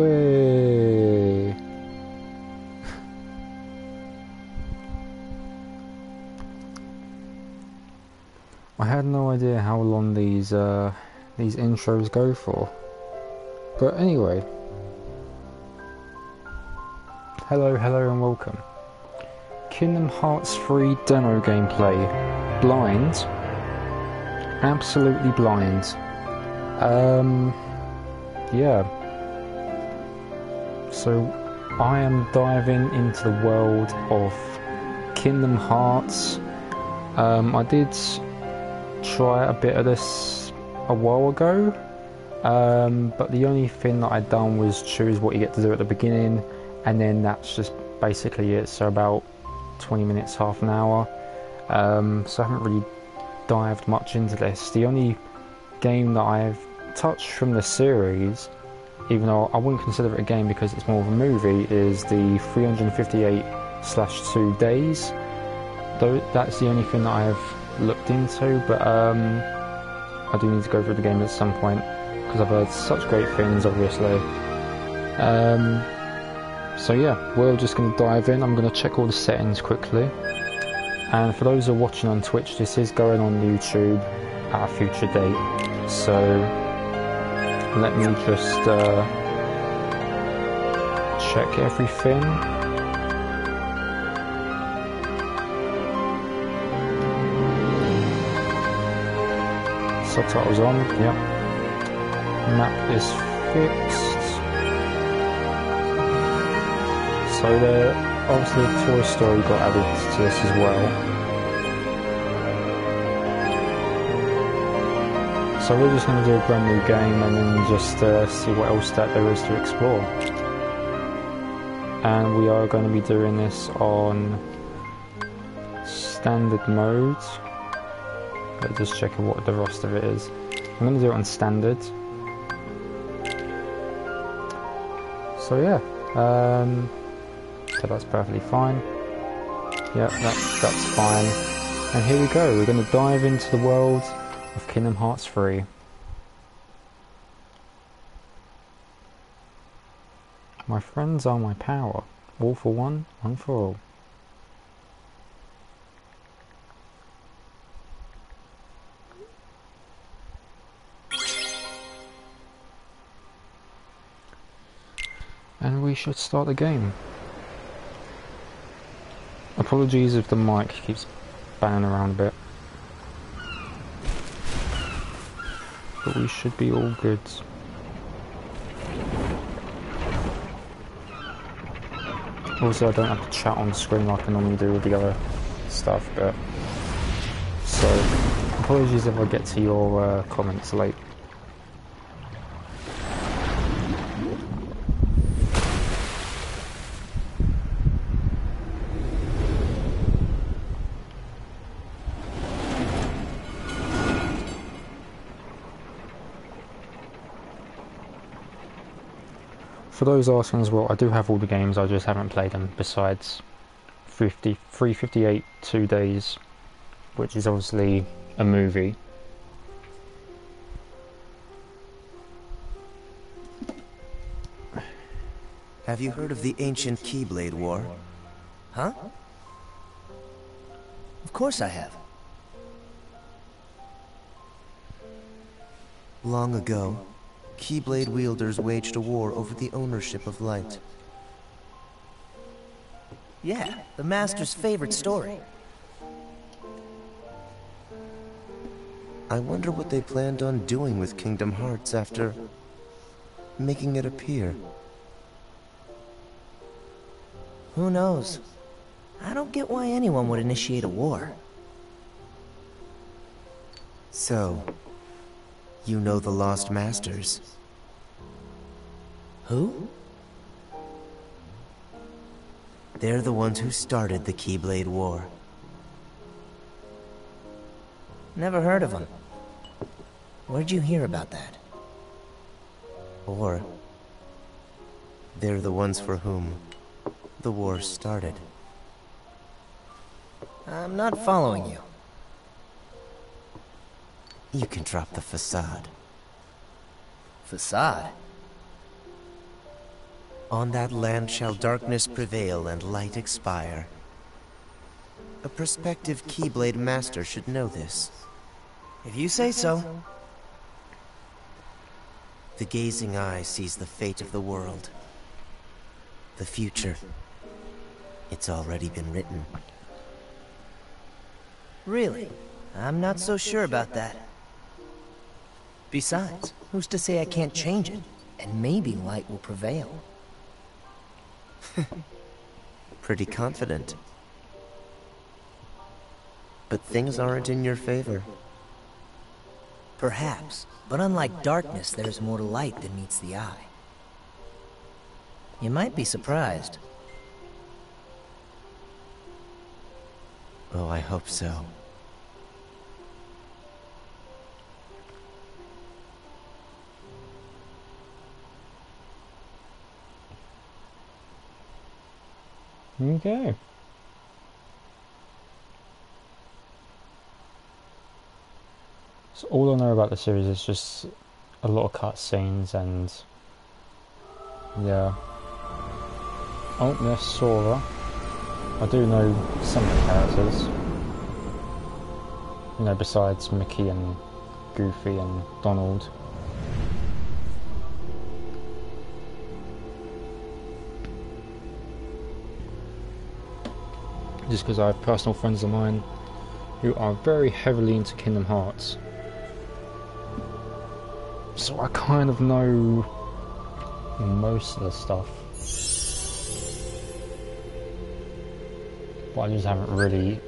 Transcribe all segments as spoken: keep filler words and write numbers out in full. way. I had no idea how long these uh, these intros go for. But anyway. Hello, hello and welcome. Kingdom Hearts three demo gameplay. Blind. Absolutely blind. Um, yeah. So, I am diving into the world of Kingdom Hearts. Um, I did try a bit of this a while ago, um, but the only thing that I'd done was choose what you get to do at the beginning, and then that's just basically it. So about twenty minutes, half an hour. Um, so I haven't really dived much into this. The only game that I've touched from the series, even though I wouldn't consider it a game because it's more of a movie, is the three fifty-eight slash two Days. Though that's the only thing that I've looked into, but um, I do need to go through the game at some point because I've heard such great things, obviously. Um, So yeah, we're just going to dive in. I'm going to check all the settings quickly. And for those who are watching on Twitch, this is going on YouTube at a future date. So let me just uh, check everything. Subtitles on, yeah. Map is fixed. So there, obviously Toy Story got added to this as well. So we're just going to do a brand new game and then just uh, see what else that there is to explore. And we are going to be doing this on standard mode. Let's just check what the rest of it is. I'm going to do it on standard. So yeah. Um, So that's perfectly fine. Yep, that, that's fine. And here we go, we're going to dive into the world of Kingdom Hearts three. My friends are my power. All for one, one for all. And we should start the game. Apologies if the mic keeps banging around a bit. But we should be all good. Also, I don't have to chat on the screen like I normally do with the other stuff, but... So, apologies if I get to your uh, comments late. For those asking as well, I do have all the games, I just haven't played them, besides three fifty-eight two Days, which is obviously a movie. Have you heard of the ancient Keyblade War? Huh? Of course I have. Long ago, Keyblade wielders waged a war over the ownership of light. Yeah, the Master's favorite story. I wonder what they planned on doing with Kingdom Hearts after making it appear. Who knows? I don't get why anyone would initiate a war. So... you know the Lost Masters. Who? They're the ones who started the Keyblade War. Never heard of them. Where'd you hear about that? Or... they're the ones for whom the war started. I'm not following you. You can drop the facade. Facade? On that land shall darkness prevail and light expire. A prospective Keyblade master should know this. If you say so. The gazing eye sees the fate of the world. The future. It's already been written. Really? I'm not so sure about that. Besides, who's to say I can't change it? And maybe light will prevail. Pretty confident. But things aren't in your favor. Perhaps, but unlike darkness, there's more to light than meets the eye. You might be surprised. Oh, I hope so. Okay. So all I know about the series is just a lot of cutscenes and yeah. Oh, there's Sora. I do know some of the characters. You know, besides Mickey and Goofy and Donald. Just because I have personal friends of mine who are very heavily into Kingdom Hearts. So I kind of know most of the stuff. But I just haven't really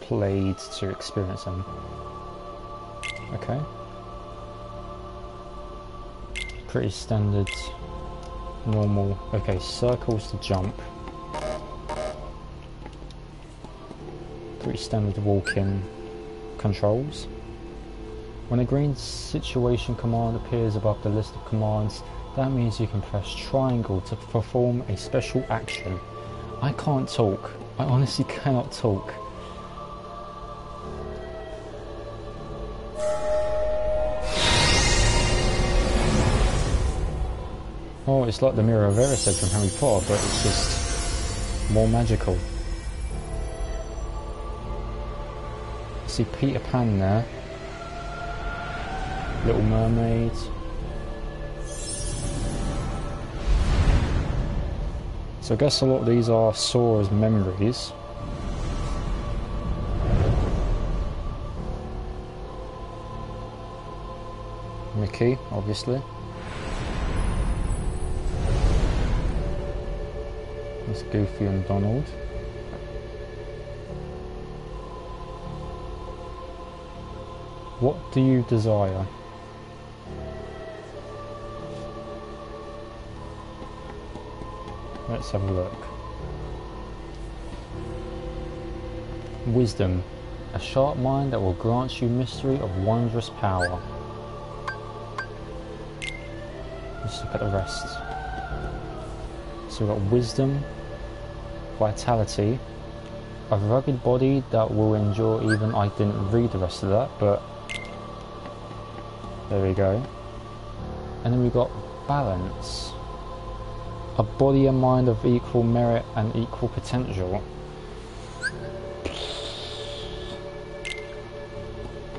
played to experience them. Okay. Pretty standard, normal. Okay, circles to jump. Pretty standard walking controls. When a green situation command appears above the list of commands, that means you can press triangle to perform a special action. I can't talk. I honestly cannot talk. Oh, it's like the Mirror of Erised from Harry Potter, but it's just more magical. See Peter Pan there, Little Mermaid. So I guess a lot of these are Sora's memories. Mickey, obviously. That's Goofy and Donald. What do you desire? Let's have a look. Wisdom. A sharp mind that will grant you mystery of wondrous power. Let's look at the rest. So we've got wisdom, vitality, a rugged body that will endure even... I didn't read the rest of that, but... there we go. And then we've got balance. A body and mind of equal merit and equal potential.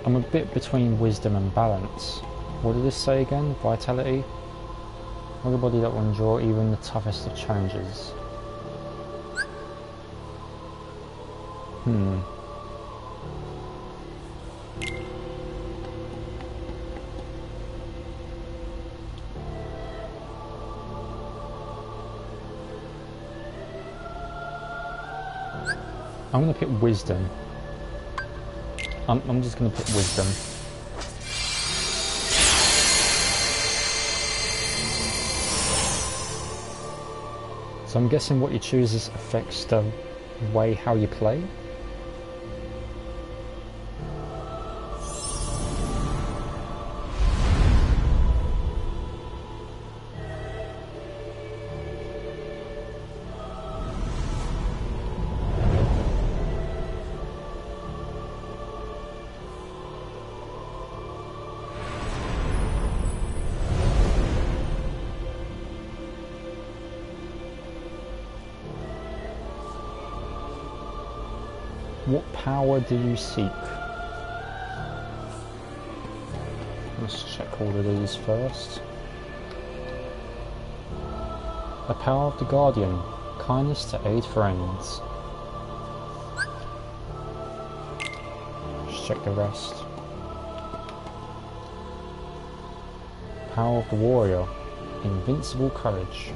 I'm a bit between wisdom and balance. What did this say again? Vitality? A body that will endure even the toughest of challenges. Hmm. I'm going to pick wisdom. I'm, I'm just going to pick wisdom. So I'm guessing what you choose affects the way how you play. What power do you seek? Let's check all of these first. The power of the Guardian. Kindness to aid friends. Let's check the rest. Power of the Warrior. Invincible courage.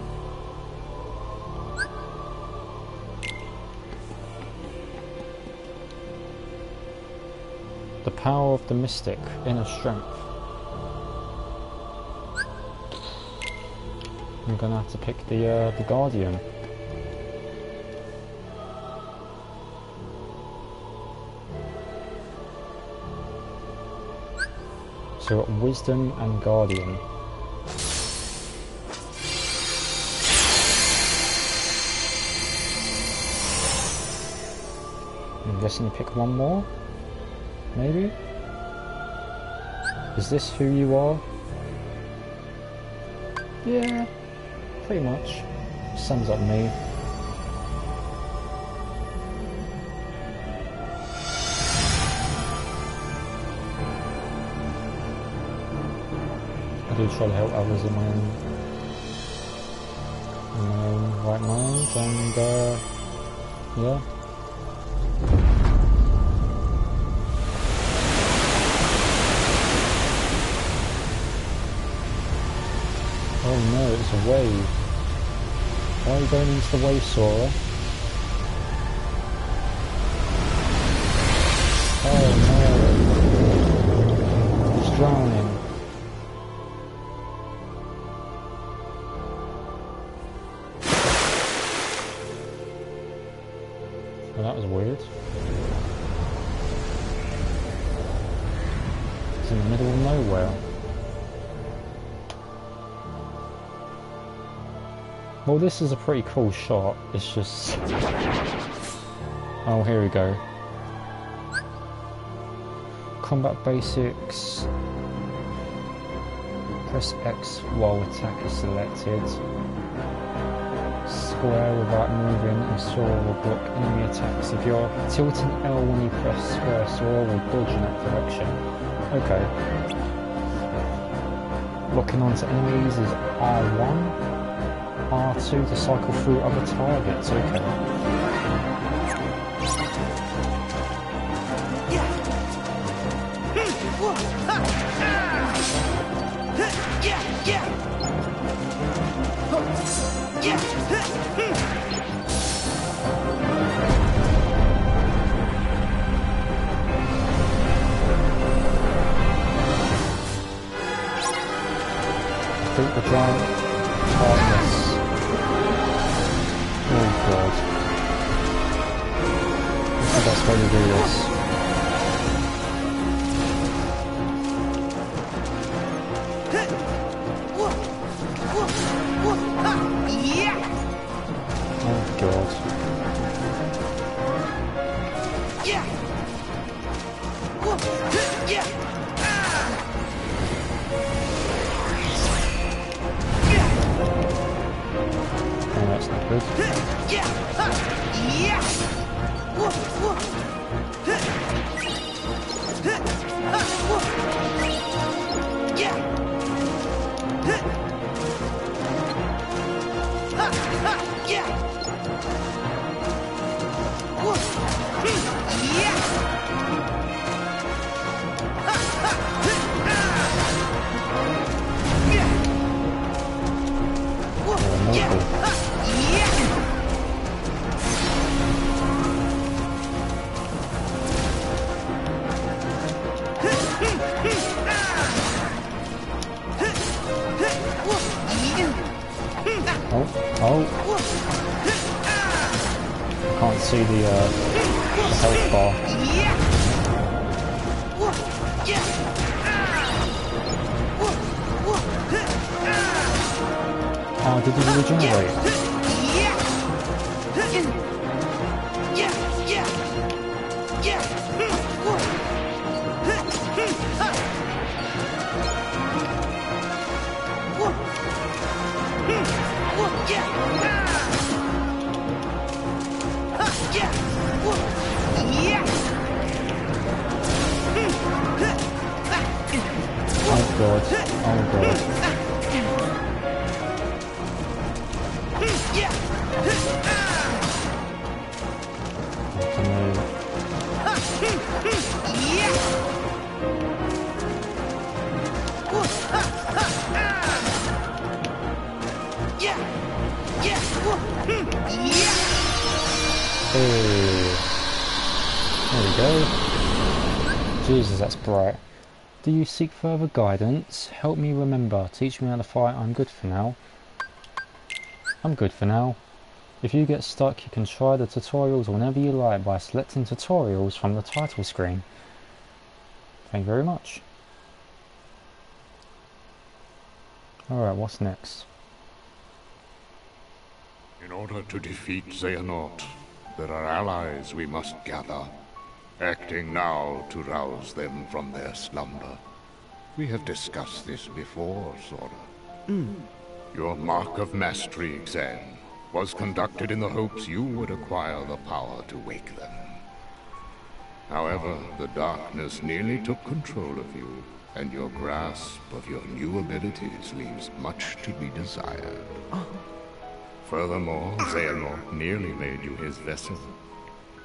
The power of the Mystic. Inner strength. I'm gonna have to pick the uh, the Guardian. So we've got Wisdom and Guardian. I'm guessing you pick one more? Maybe? Is this who you are? Yeah, pretty much. Sums up me. I do try to help others in my own, in my own right mind, and uh, yeah. Oh no, it's a wave. Why are you going into the wave, Sora? Oh no. He's drowning. Well, that was weird. It's in the middle of nowhere. Well, this is a pretty cool shot, it's just... Oh, here we go. Combat basics... Press X while attack is selected. Square without moving, and Sora will block enemy attacks. If you're tilting L when you press square, Sora will dodge in that direction. Okay. Locking onto enemies is R one. R two to cycle through other targets, okay. I think the giant Heartless. That's why you do this. Oh god. Yeah. Oh, that's not good. Yeah. Oh, oh. I can't see the, uh, the health bar. Oh, did you regenerate? Yeah. Yeah. Ooh. There we go. Jesus, that's bright. Do you seek further guidance? Help me remember. Teach me how to fight. I'm good for now. I'm good for now. If you get stuck, you can try the tutorials whenever you like by selecting tutorials from the title screen. Thank you very much. Alright, what's next? In order to defeat Xehanort, there are allies we must gather, acting now to rouse them from their slumber. We have discussed this before, Sora. Mm. Your Mark of Mastery exam was conducted in the hopes you would acquire the power to wake them. However, the darkness nearly took control of you, and your grasp of your new abilities leaves much to be desired. Furthermore, Xehanort nearly made you his vessel,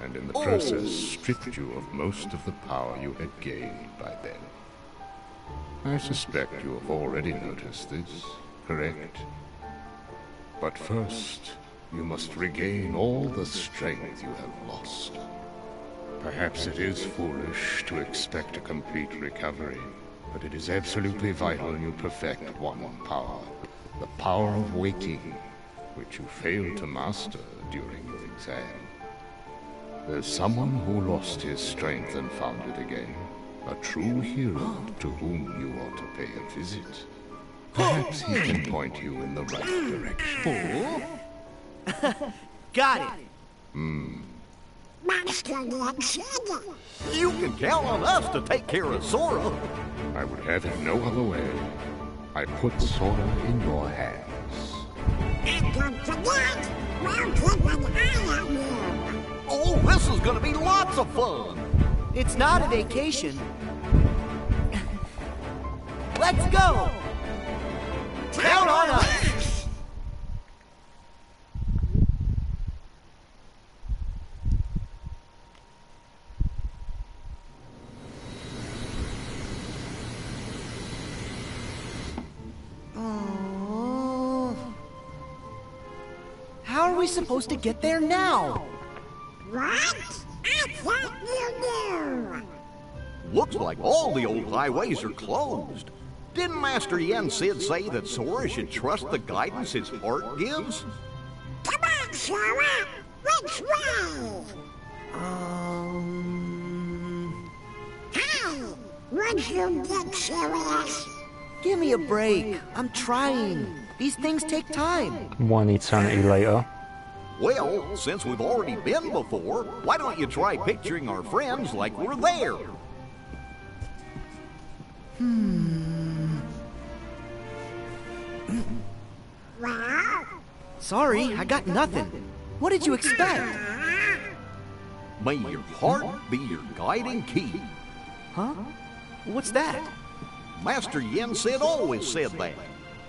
and in the process stripped you of most of the power you had gained by then. I suspect you have already noticed this, correct? But first, you must regain all the strength you have lost. Perhaps it is foolish to expect a complete recovery, but it is absolutely vital you perfect one power, the power of waking, which you failed to master during your exam. There's someone who lost his strength and found it again, a true hero to whom you ought to pay a visit. Perhaps he can point you in the right direction. Oh. Got it! Hmm. You can count on us to take care of Sora. I would have it no other way. I put Sora in your hands. And don't forget, we'll keep an eye on you. Oh, this is gonna be lots of fun. It's not a vacation. Let's go! Count on us! Oh. How are we supposed to get there now? What? I thought you knew! Looks like all the old highways are closed. Didn't Master Yen Sid say that Sora should trust the guidance his heart gives? Come on, Sora! Which way? Um... Hey! Would you get serious? Give me a break. I'm trying. These things take time. One eternity later. Well, since we've already been before, why don't you try picturing our friends like we're there? Hmm... Sorry, I got nothing. What did you expect? May your heart be your guiding key. Huh? What's that? Master Yen Sid always said that,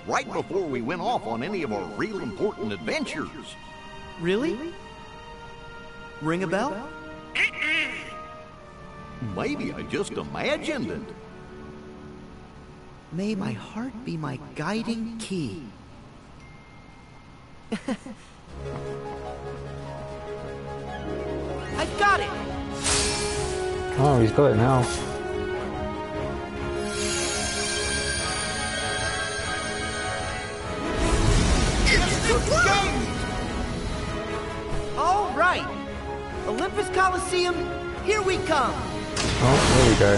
right before we went off on any of our real important adventures. Really? Ring a bell? Maybe I just imagined it. May my heart be my guiding key. I got it! Oh, he's got it now. It's the game! All right! Olympus Coliseum, here we come! Oh, there we go.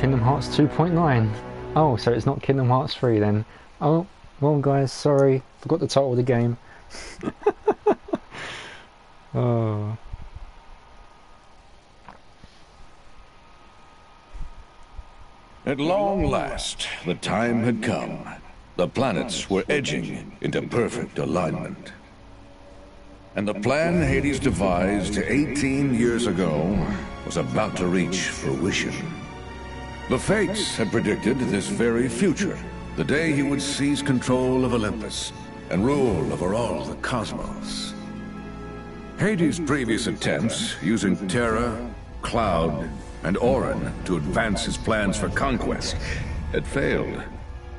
Kingdom Hearts two point nine. Oh, so it's not Kingdom Hearts three then. Oh, well guys, sorry. Forgot the title of the game. Oh. At long last, the time had come. The planets were edging into perfect alignment. And the plan Hades devised eighteen years ago was about to reach fruition. The Fates had predicted this very future, the day he would seize control of Olympus and rule over all the cosmos. Hades' previous attempts, using Terra, Cloud, and Orin to advance his plans for conquest, had failed.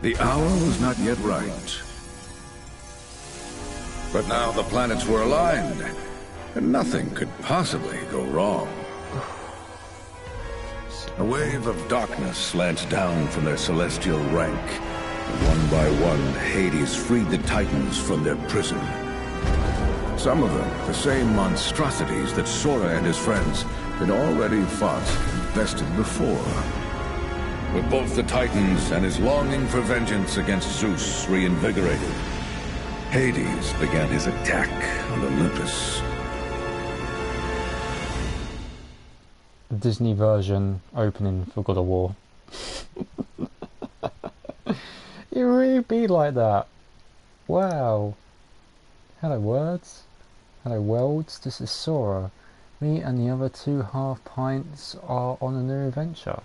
The hour was not yet right. But now the planets were aligned, and nothing could possibly go wrong. A wave of darkness slants down from their celestial rank. One by one, Hades freed the Titans from their prison. Some of them, the same monstrosities that Sora and his friends had already fought and bested before. With both the Titans and his longing for vengeance against Zeus reinvigorated, Hades began his attack on Olympus. The Disney version opening for God of War. It really be like that. Wow. Hello words. Hello worlds. This is Sora. Me and the other two half pints are on a new adventure.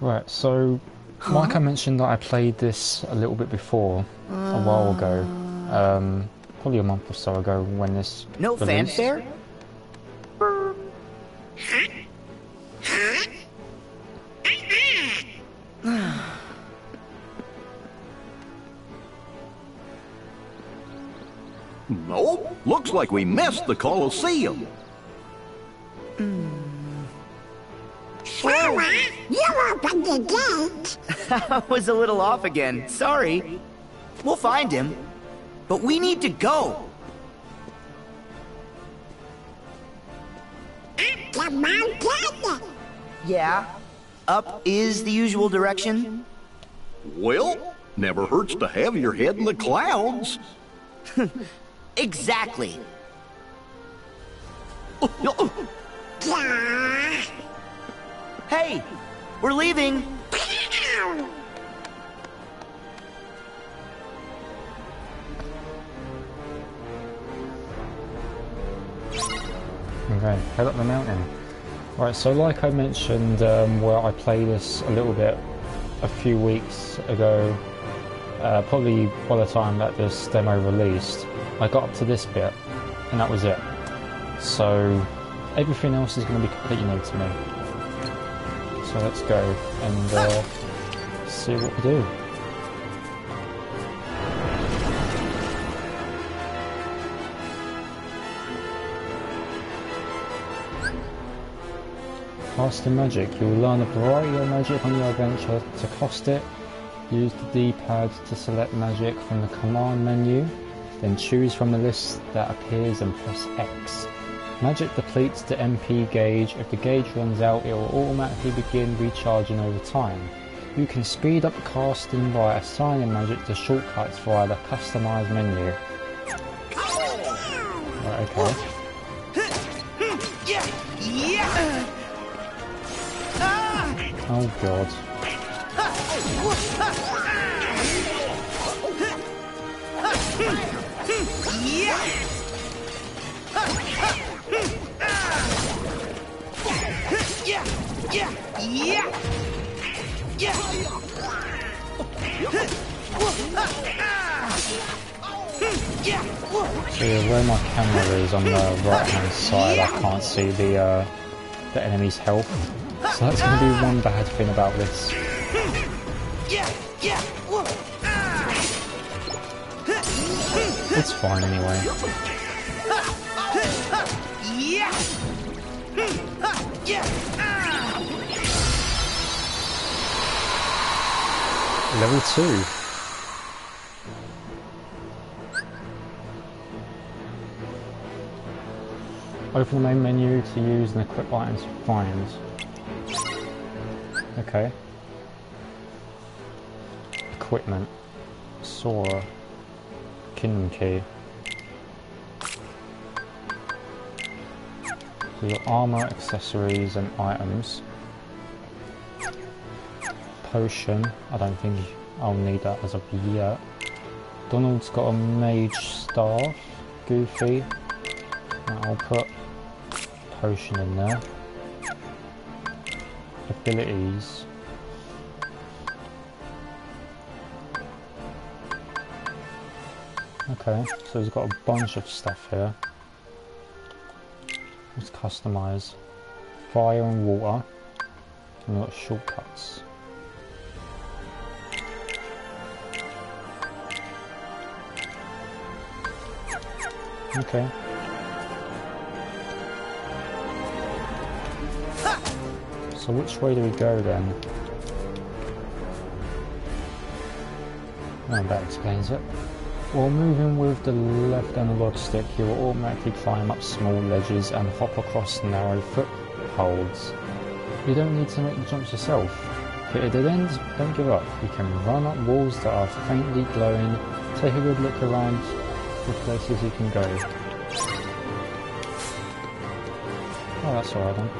Right, so huh? Like I mentioned that I played this a little bit before, a while ago, um, probably a month or so ago when this No released. Fanfare? Nope, looks like we missed the Coliseum. Mm. Sora, you opened the gate. I was a little off again. Sorry. We'll find him. But we need to go. Up the mountain. Yeah. Up is the usual direction. Well, never hurts to have your head in the clouds. Exactly. Hey, we're leaving. Okay, head up the mountain. Right, so like I mentioned, um, where I played this a little bit a few weeks ago, uh, probably by the time that this demo released, I got up to this bit, and that was it. So everything else is going to be completely new to me. So let's go and uh, see what we do. Master Magic. You will learn a variety of magic on your adventure. To cast it, use the D-pad to select magic from the command menu, then choose from the list that appears and press X. Magic depletes the M P gauge. If the gauge runs out, it will automatically begin recharging over time. You can speed up casting by assigning magic to shortcuts via the customized menu. Right, okay. Oh god. Yeah, yeah, yeah, yeah. So yeah, where my camera is on the right hand side, I can't see the uh, the enemy's health. So that's going to be one bad thing about this. It's fine anyway. Yeah. Yeah. Ah. Level two. Open the main menu to use and equip items to find. Okay. Equipment. Sora. Kingdom key. Your armor, accessories, and items. Potion. I don't think I'll need that as of yet. Donald's got a mage staff. Goofy. I'll put potion in there. Abilities. Okay, so he's got a bunch of stuff here. Let's customize fire and water, and we've got shortcuts. Okay. So which way do we go then? Oh, that explains it. While moving with the left analog stick, you will automatically climb up small ledges and hop across narrow footholds. You don't need to make the jumps yourself. But at the end, don't give up. You can run up walls that are faintly glowing, take a good look around the places you can go. Oh, that's alright then.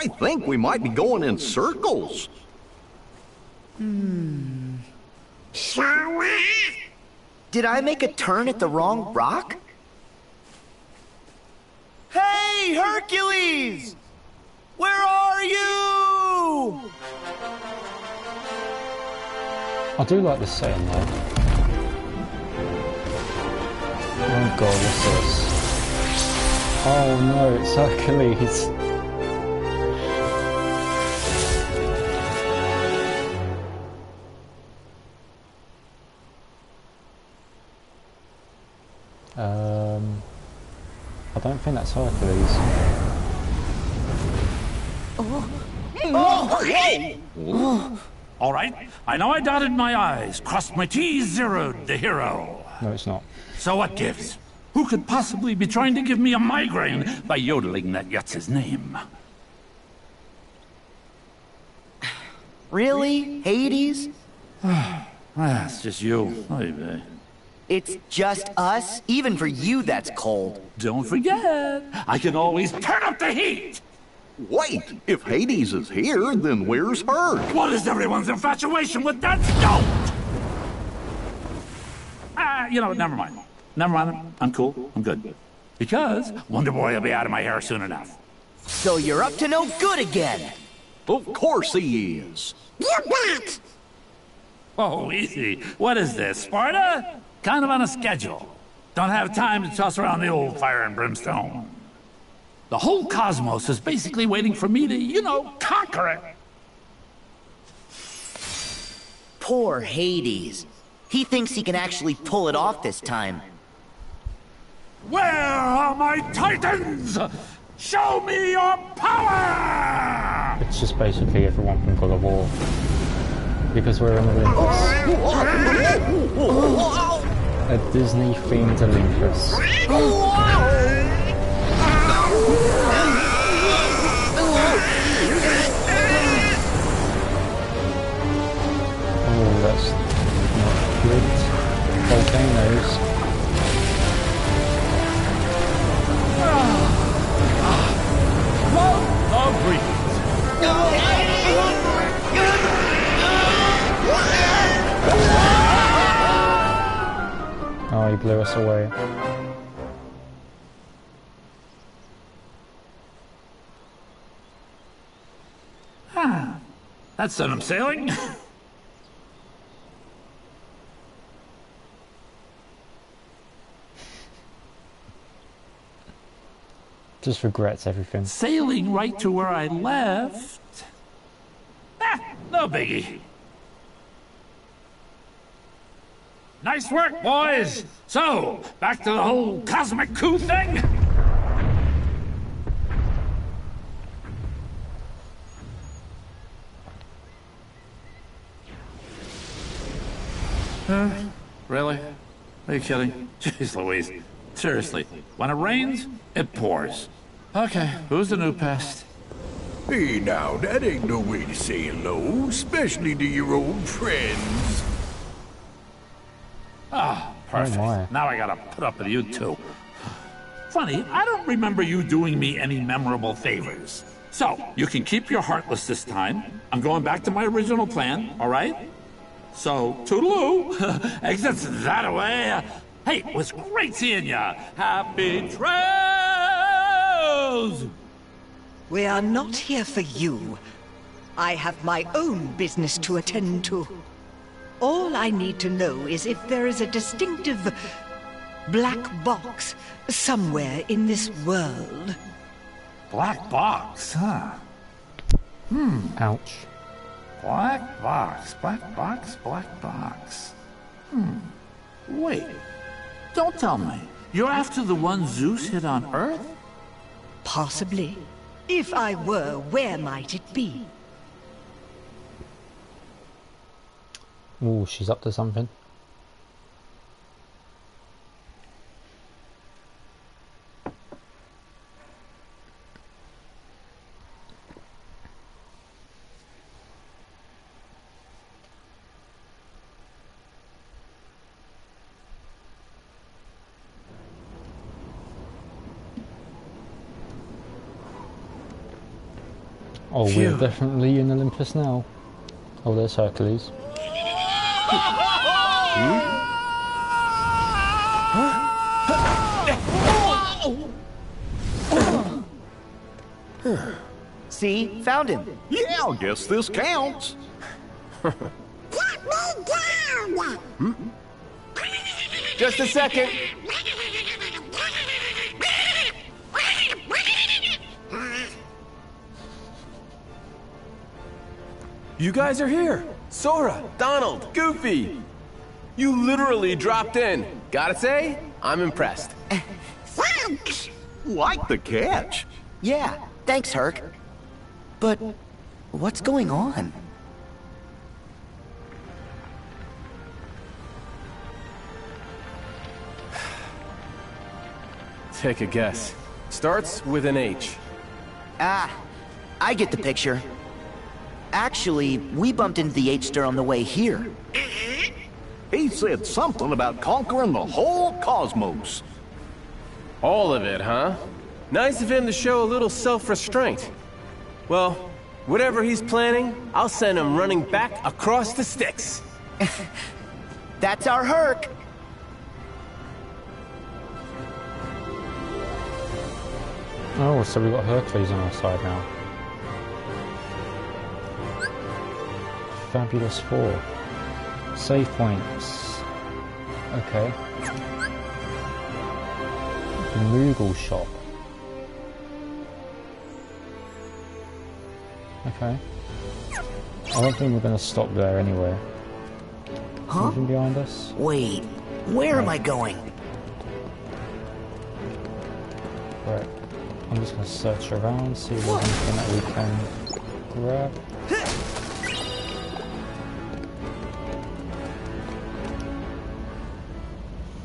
I think we might be going in circles. Hmm. Sora? Did I make a turn at the wrong rock? Hey, Hercules! Where are you? I do like this saying though. Oh god, what's this? Oh no, it's Hercules. I think that's Hercules. Oh. Oh. Oh. All right, I know I dotted my I's, crossed my T's, zeroed the hero. No, it's not. So what gives? Who could possibly be trying to give me a migraine by yodeling that yutz's name? Really, Hades? That's just you. Hey, it's just us? Even for you, that's cold. Don't forget, I can always turn up the heat! Wait, if Hades is here, then where's her? What is everyone's infatuation with that goat? Ah, uh, you know, never mind. Never mind, I'm cool, I'm good. Because Wonder Boy will be out of my hair soon enough. So you're up to no good again! Of course he is! You're back! Oh, easy. What is this, Sparta? Kind of on a schedule. Don't have time to toss around the old fire and brimstone. The whole cosmos is basically waiting for me to, you know, conquer it. Poor Hades. He thinks he can actually pull it off this time. Where are my Titans? Show me your power! It's just basically everyone from God of War. Because we're in the Olympus. A Disney-themed Olympus. Oh, that's not good. Volcanoes. Well, the oh, he blew us away. Ah, that's done. I'm sailing. Just regrets everything. Sailing right to where I left. Ah, no biggie. Nice work, boys! So, back to the whole cosmic coup thing? Uh, really? Are you kidding? Jeez Louise. Seriously, when it rains, it pours. Okay, who's the new pest? Hey now, that ain't no way to say hello, especially to your old friends. Ah, perfect. Oh, now I gotta put up with you two. Funny, I don't remember you doing me any memorable favors. So, you can keep your Heartless this time. I'm going back to my original plan, all right? So, toodaloo. Exits that way. Hey, it was great seeing ya. Happy trails! We are not here for you. I have my own business to attend to. All I need to know is if there is a distinctive black box somewhere in this world. Black box, huh? Hmm. Ouch. Black box, black box, black box. Hmm. Wait. Don't tell me. You're after the one Zeus hid on Earth? Possibly. If I were, where might it be? Ooh, she's up to something. Oh, we're definitely in Olympus now. Oh, there's Hercules. See? Found him. Yeah, I guess this counts. Get me down! Hmm? Just a second. You guys are here! Sora, Donald, Goofy! You literally dropped in. Gotta say, I'm impressed. Thanks! Like the catch. Yeah, thanks, Herc. But what's going on? Take a guess. Starts with an H. Ah, I get the picture. Actually, we bumped into the H-Ster on the way here. He said something about conquering the whole cosmos. All of it, huh? Nice of him to show a little self-restraint. Well, whatever he's planning, I'll send him running back across the Styx. That's our Herc. Oh, so we've got Hercules on our side now. Fabulous Four. Save points. Okay. The Moogle Shop. Okay. I don't think we're going to stop there anyway. Huh? Something behind us? Wait, where right. am I going? Right. I'm just going to search around, see if there's anything that we can grab.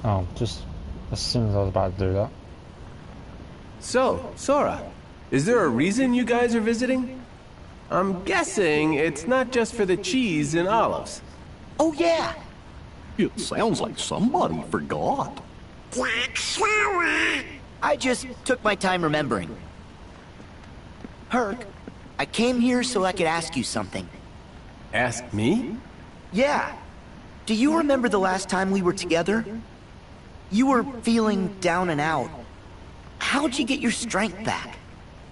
Oh, just as soon as I was about to do that. So, Sora, is there a reason you guys are visiting? I'm guessing it's not just for the cheese and olives. Oh, yeah! It sounds like somebody forgot. I just took my time remembering. Herc, I came here so I could ask you something. Ask me? Yeah. Do you remember the last time we were together? You were feeling down and out. How'd you get your strength back?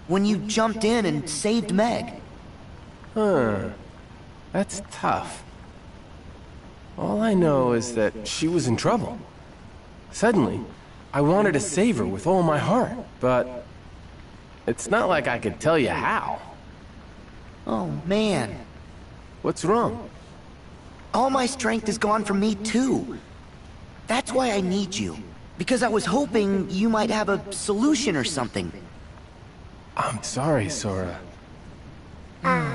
When you jumped in and saved Meg? Huh. That's tough. All I know is that she was in trouble. Suddenly, I wanted to save her with all my heart, but it's not like I could tell you how. Oh, man. What's wrong? All my strength is gone from me, too. That's why I need you, because I was hoping you might have a solution or something. I'm sorry, Sora. Uh,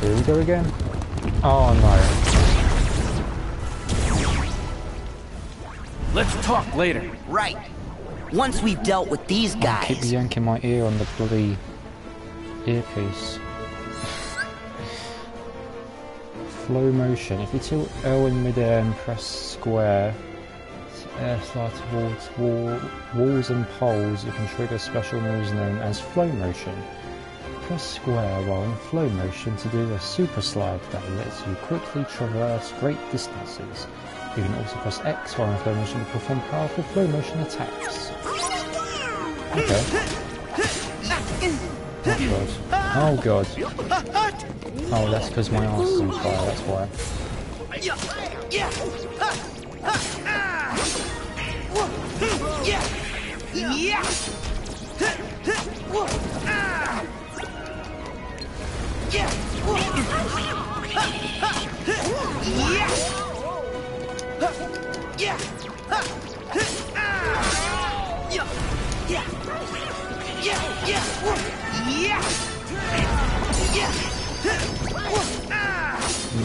Here we go again. Oh no. Let's talk later. Right. Once we've dealt with these guys. I keep yanking my ear on the bloody earpiece. Slow motion. If you tilt L in midair and press square, air slide towards wall, walls and poles, you can trigger special moves known as flow motion. Press square while in flow motion to do a super slide that lets you quickly traverse great distances. You can also press X while in flow motion to perform powerful flow motion attacks. Okay. Oh god. Oh god. Oh, that's because my arse is on fire, that's why.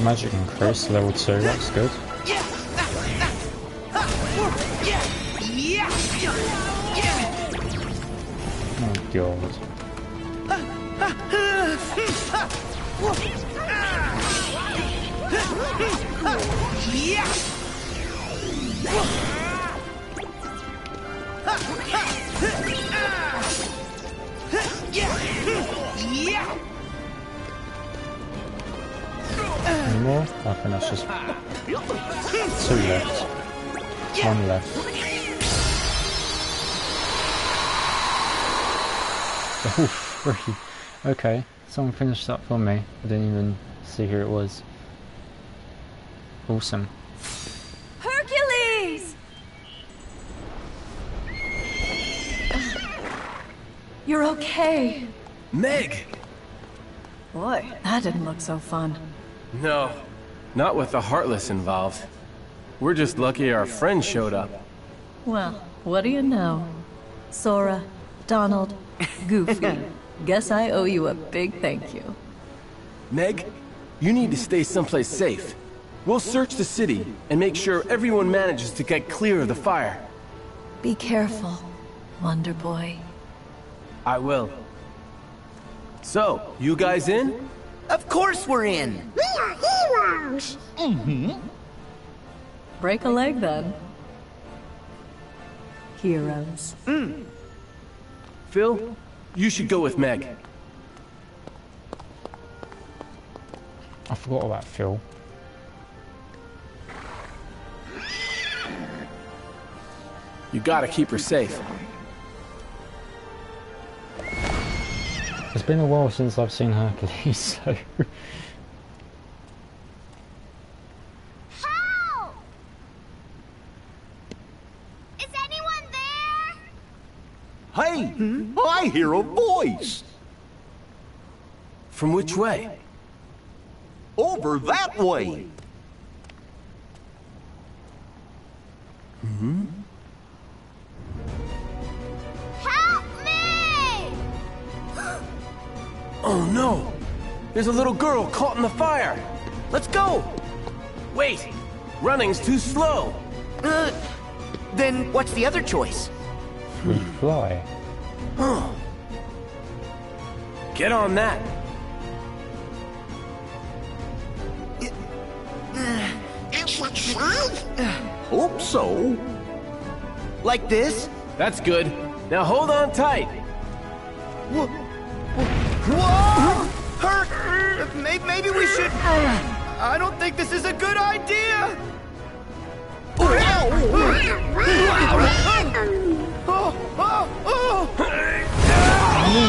Magic and Chris, level two, that's good. Oh god. Any more? I think that's just two left. One left. Oh, free. Okay, someone finished that for me. I didn't even see who it was. Awesome. Hercules! You're okay. Meg! Boy, that didn't look so fun. No, not with the Heartless involved. We're just lucky our friend showed up. Well, what do you know? Sora, Donald, Goofy, guess I owe you a big thank you. Meg, you need to stay someplace safe. We'll search the city and make sure everyone manages to get clear of the fire. Be careful, Wonder Boy. I will. So, you guys in? Of course we're in! We are heroes! Mm-hmm. Break a leg then. Heroes. Mm. Phil, you should go with Meg. I forgot about Phil. You gotta keep her safe. It's been a while since I've seen Hercules, so... Hey, I hear a voice. From which way? Over that way. Mm-hmm. Help me! Oh no! There's a little girl caught in the fire. Let's go. Wait, running's too slow. Uh, then what's the other choice? We fly. Huh. Get on that. Hope so. Like this? That's good. Now hold on tight. Whoa! Hurt! Maybe we should. I don't think this is a good idea. Oh, oh, oh. No,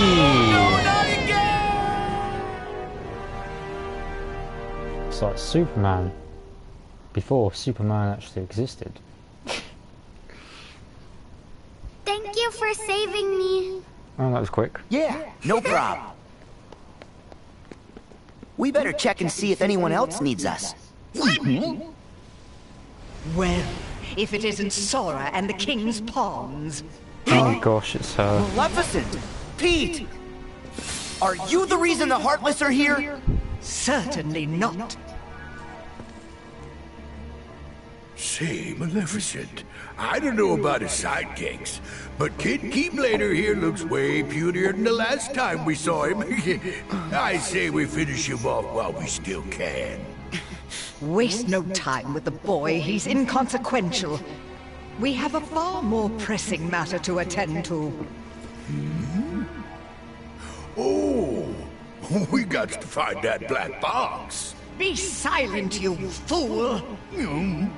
not again! It's like Superman. Before Superman actually existed. Thank you for saving me. Oh, that was quick. Yeah, no problem. We better check and see if anyone else needs us. Mm-hmm. Well, if it isn't Sora and the King's Pawns. Oh gosh, it's her. Uh... Maleficent! Pete! Are you the reason the Heartless are here? Certainly not. Say, Maleficent, I don't know about his sidekicks, but Kid Keyblader here looks way putier than the last time we saw him. I say we finish him off while we still can. Waste no time with the boy. He's inconsequential. We have a far more pressing matter to attend to. Hmm? Oh, we got to find that black box. Be silent, you fool! Mm.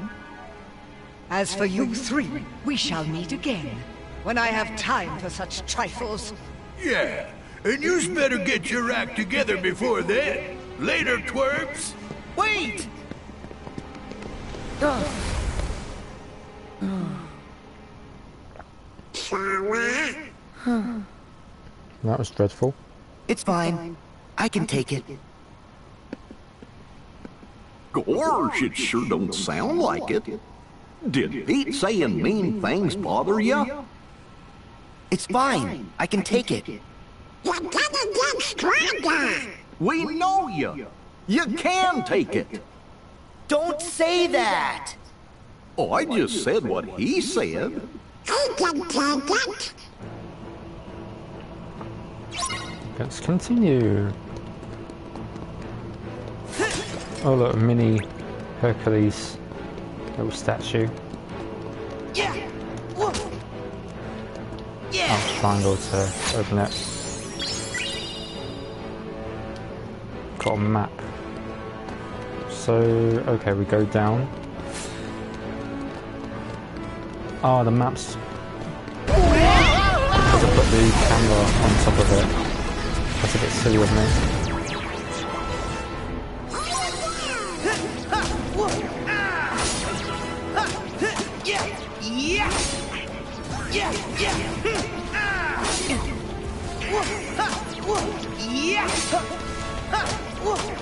As for you three, we shall meet again, when I have time for such trifles. Yeah, and you'd better get your act together before then. Later, twerps! Wait! That was dreadful. It's fine. I can take it. Gorge, it sure don't sound like it. Did Pete saying mean things bother you? It's fine. I can take it. You're gonna get stronger. We know you. You can take it. Don't say that. Oh, I just said what he said. I can take it. Let's continue. Oh look, mini Hercules little statue. Yeah. Yeah. Oh, triangle to open it. Got a map. So okay, we go down. Oh, the map's. I have to put the camera on top of it. That's a bit silly with me.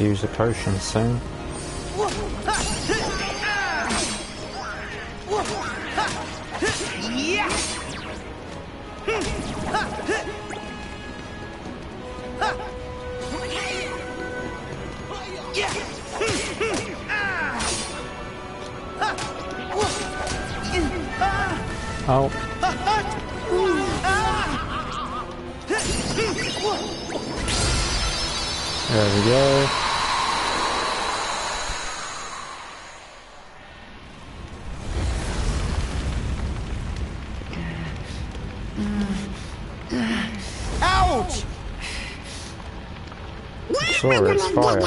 Use a potion soon. Oh. There we go. Sora is fire.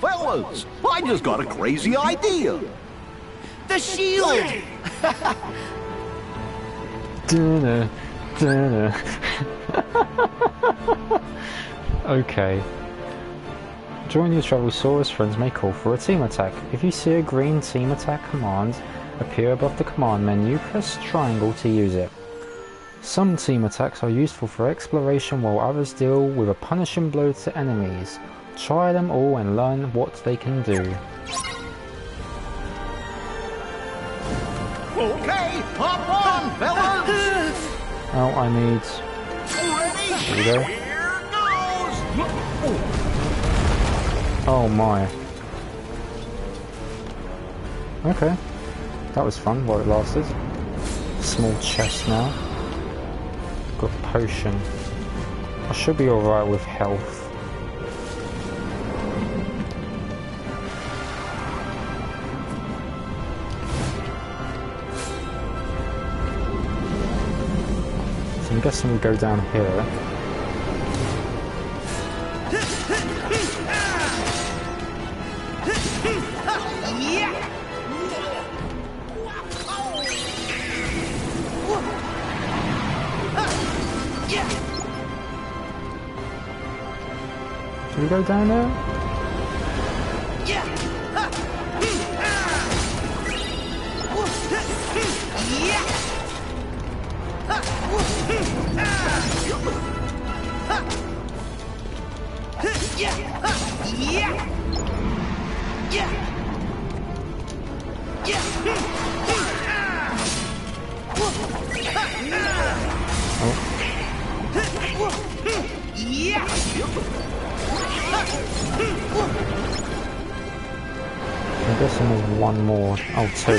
Fellas, I just got a crazy idea. The shield. Dinner, dinner. Okay. During your travels, Sora's friends may call for a team attack. If you see a green team attack command appear above the command menu, press triangle to use it. Some team attacks are useful for exploration while others deal with a punishing blow to enemies. Try them all and learn what they can do. Okay, hop on, fellas! Oh, I need... Here we go. Here goes! Oh. Oh my. Okay. That was fun while it lasted. Small chest now. Got a potion. I should be alright with health. So I'm guessing we go down here. Should we go down there? Two.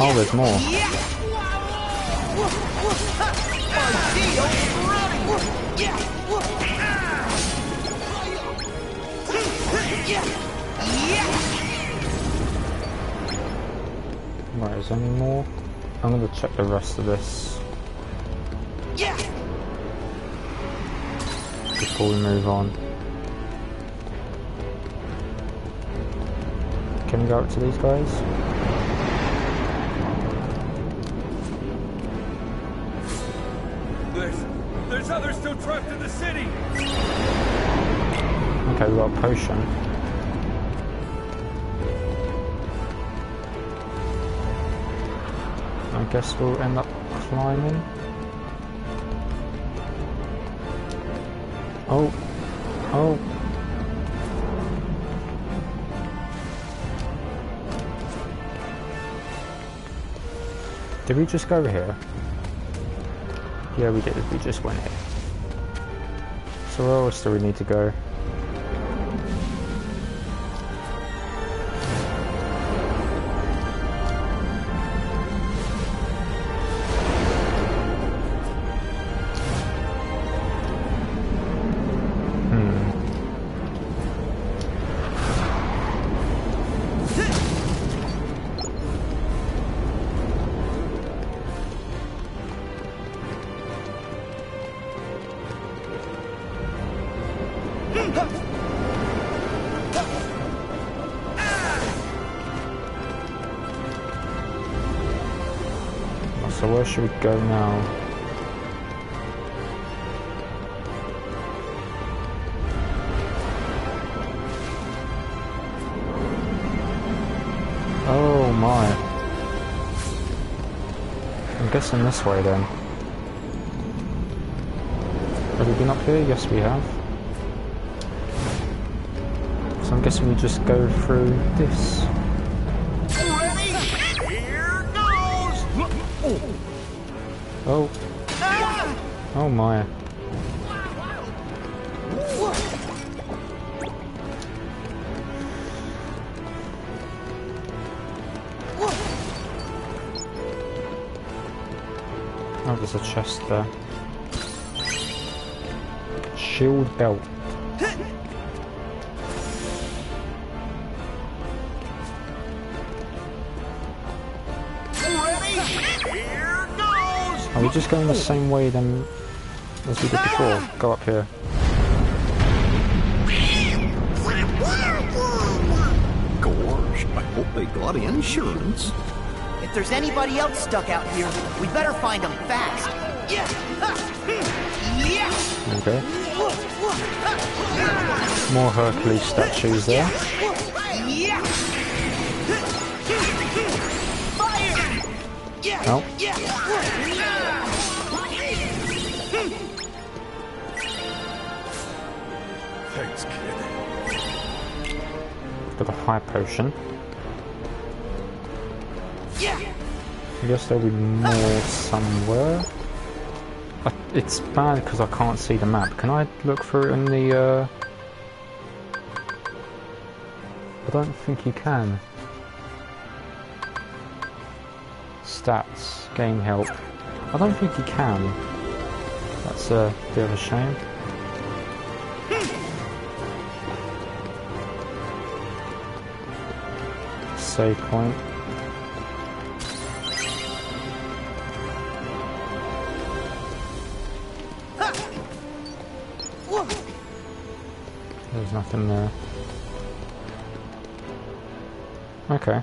Oh, there's more. Right, is there any more? I'm going to check the rest of this before we move on. Can we go up to these guys? Trapped in the city. Okay, we got a potion. I guess we'll end up climbing. Oh, oh. Did we just go over here? Yeah, we did. We just went here. So where else do we need to go? Should we go now? Oh my. I'm guessing this way then. Have we been up here? Yes we have. So I'm guessing we just go through this. Oh. Oh my. Oh, there's a chest there. Shield belt. We're just going the same way then as we did before. Go up here. Gorge, I hope they got insurance. If there's anybody else stuck out here, we better find them fast. Okay. More Hercules statues there. Oh. Got a high potion. I guess there'll be more somewhere. I, it's bad because I can't see the map. Can I look for it in the... Uh... I don't think you can. Stats. Game help. I don't think you can. That's a bit of a shame. Save point. There's nothing there. Okay.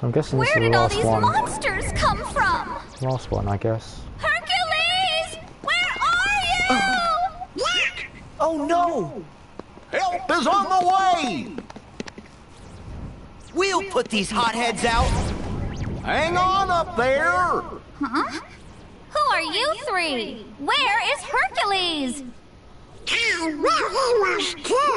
So I'm guessing Where did all these one. monsters come from? Last one, I guess. Hercules! Where are you? Oh, what? Oh no! Help is on the way! We'll put these hotheads out! Hang on up there! Huh? Who are you three? Where is Hercules? I know he was too!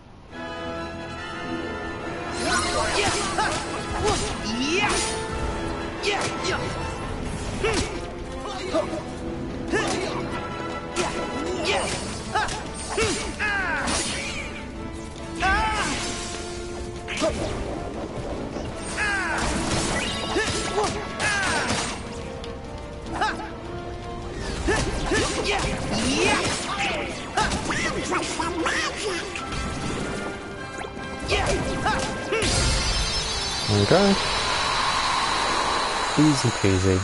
There we go. Easy peasy.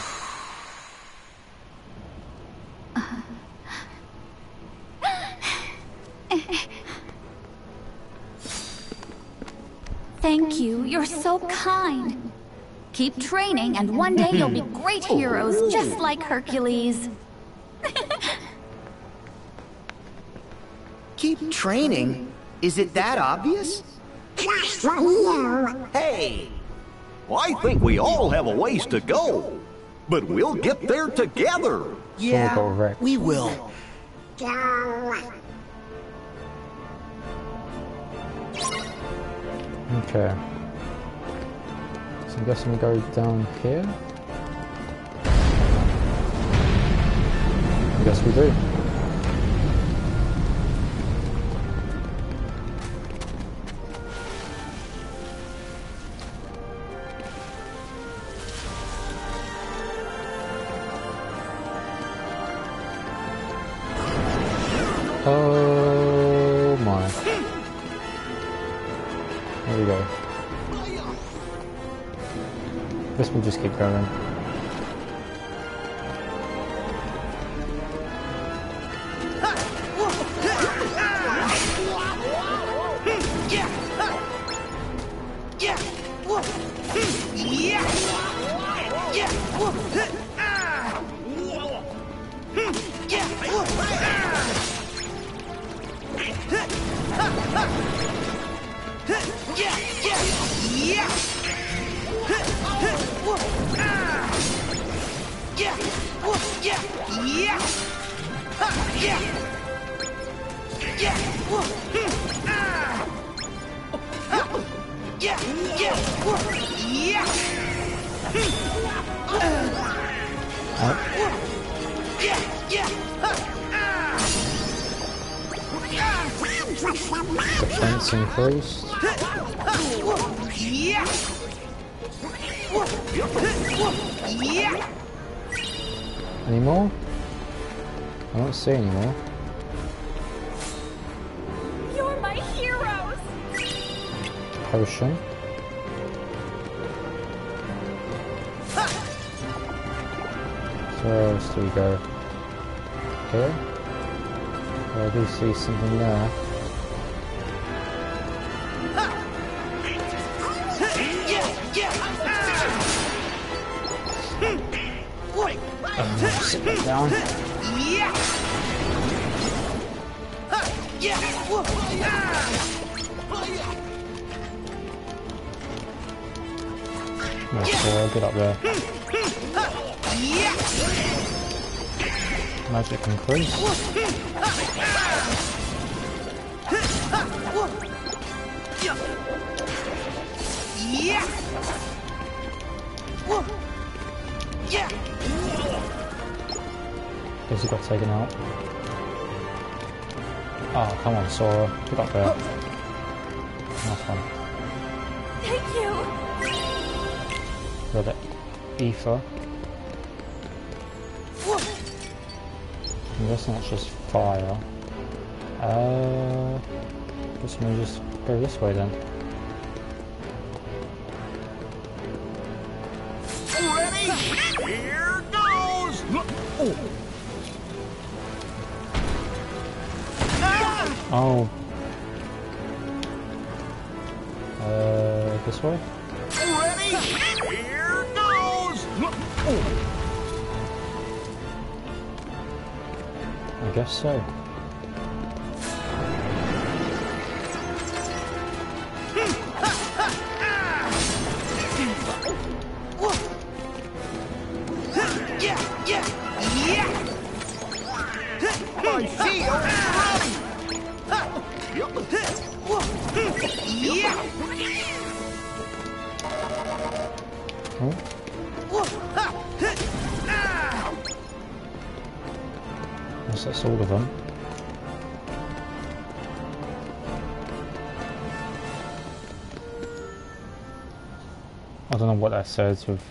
Thank you. You're so kind. Keep training and one day you'll be great heroes just like Hercules. Keep training? Is it that obvious? Hey! Well, I think we all have a ways to go, but we'll get there together. Yeah, we will. Okay. So I'm guessing we go down here. I guess we do. Just keep going. Any more? I don't see any more. You're my heroes. Potion. So where else do we go? Here? Oh, I do see something there. Sit down. Oh, so get up there. Magic increase. Guess he got taken out. Oh, come on, Sora. Get up there. Nice one. Thank you! Got it. Aoife. I'm guessing that's just fire. Uh, guess we just go this way then. Ready? Here goes! Oh. Oh. Uh, This way? Ready? Here goes! I guess so. Says with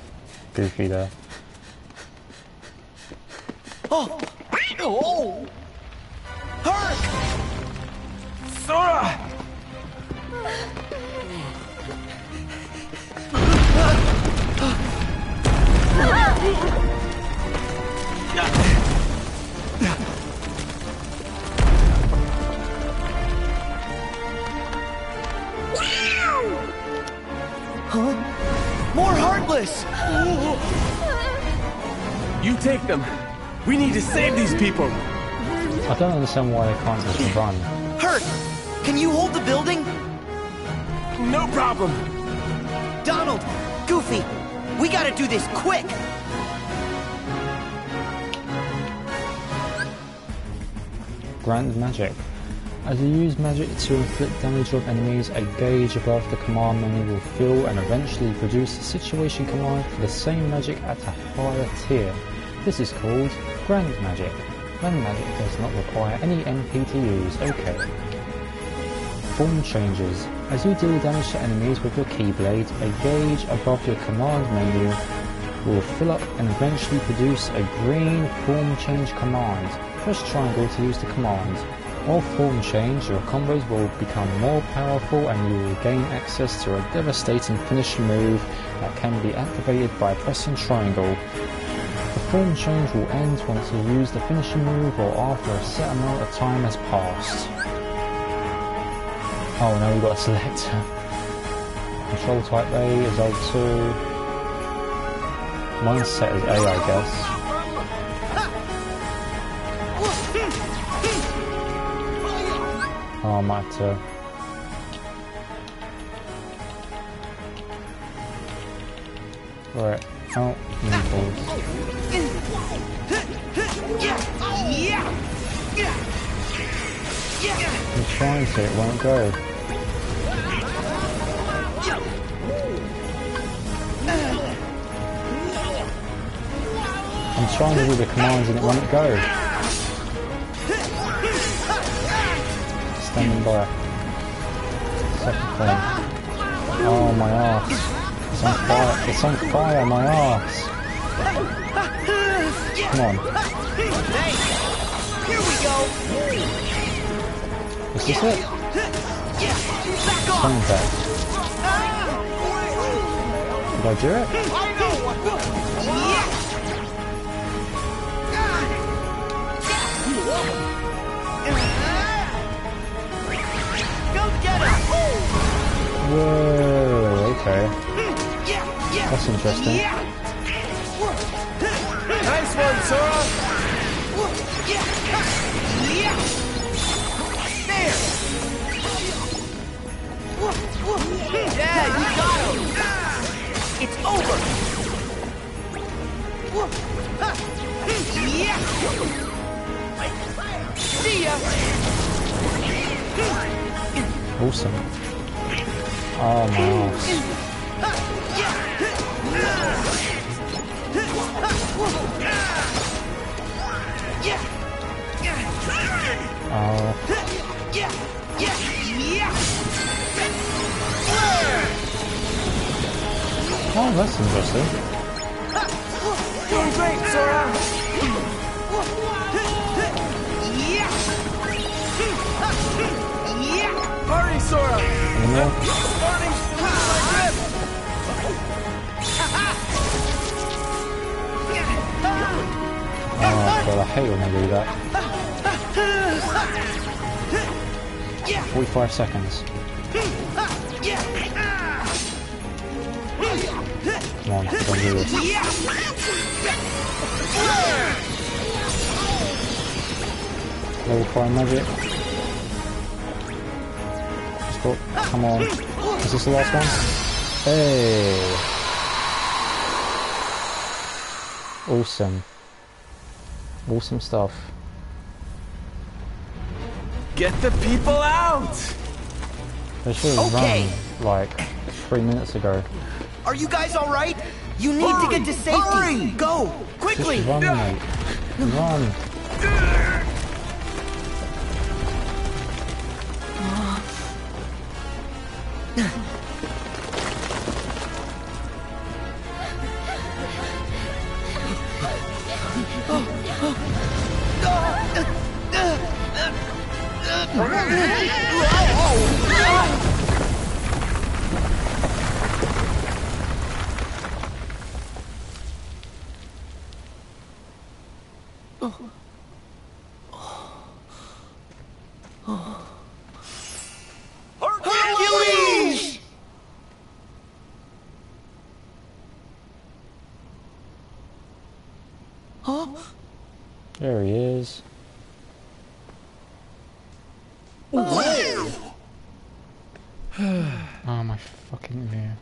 Goofy there. Oh! Oh! Hurry! Sora! You take them. We need to save these people. I don't understand why they can't just run. Hurt, can you hold the building? No problem. Donald, Goofy, we gotta do this quick. Grand magic. As you use magic to inflict damage on enemies, a gauge above the command menu will fill and eventually produce a situation command for the same magic at a higher tier. This is called Grand Magic. Grand Magic does not require any M P to use. Okay. Form changes. As you deal damage to enemies with your Keyblade, a gauge above your command menu will fill up and eventually produce a green form change command. Press triangle to use the command. While form change, your combos will become more powerful and you will gain access to a devastating finishing move that can be activated by pressing triangle. The form change will end once you use the finishing move or after a set amount of time has passed. Oh, now we've got a selector. Control type A is L two. One set is A, I guess. Oh, I might have to... Right, oh, I'm trying to, it won't go. I'm trying to do the commands and it won't go. Standing by. Second thing. Oh my arse. It's on fire. It's on fire, my arse. Come on. Here we go. Is this it? Coming back. Did I do it? I know. Whoa, okay. That's interesting. Nice one, Sora! There! Yeah, you got him! It's over! See ya! Awesome. Oh my gosh. Oh. Oh, that's interesting. Doing great, Sora! Hurry, Sora! Yeah. Oh god, I hate when I do that. forty-five seconds. No, don't do this. Level four magic. Stop. Come on. Is this the last one? Hey! Awesome. Awesome stuff. Get the people out! They should have okay. run, like, three minutes ago. Are you guys alright? You need Hurry, to get to safety! Hurry. Go! Quickly! Just run, mate. Run! There he is. Oh my fucking ear.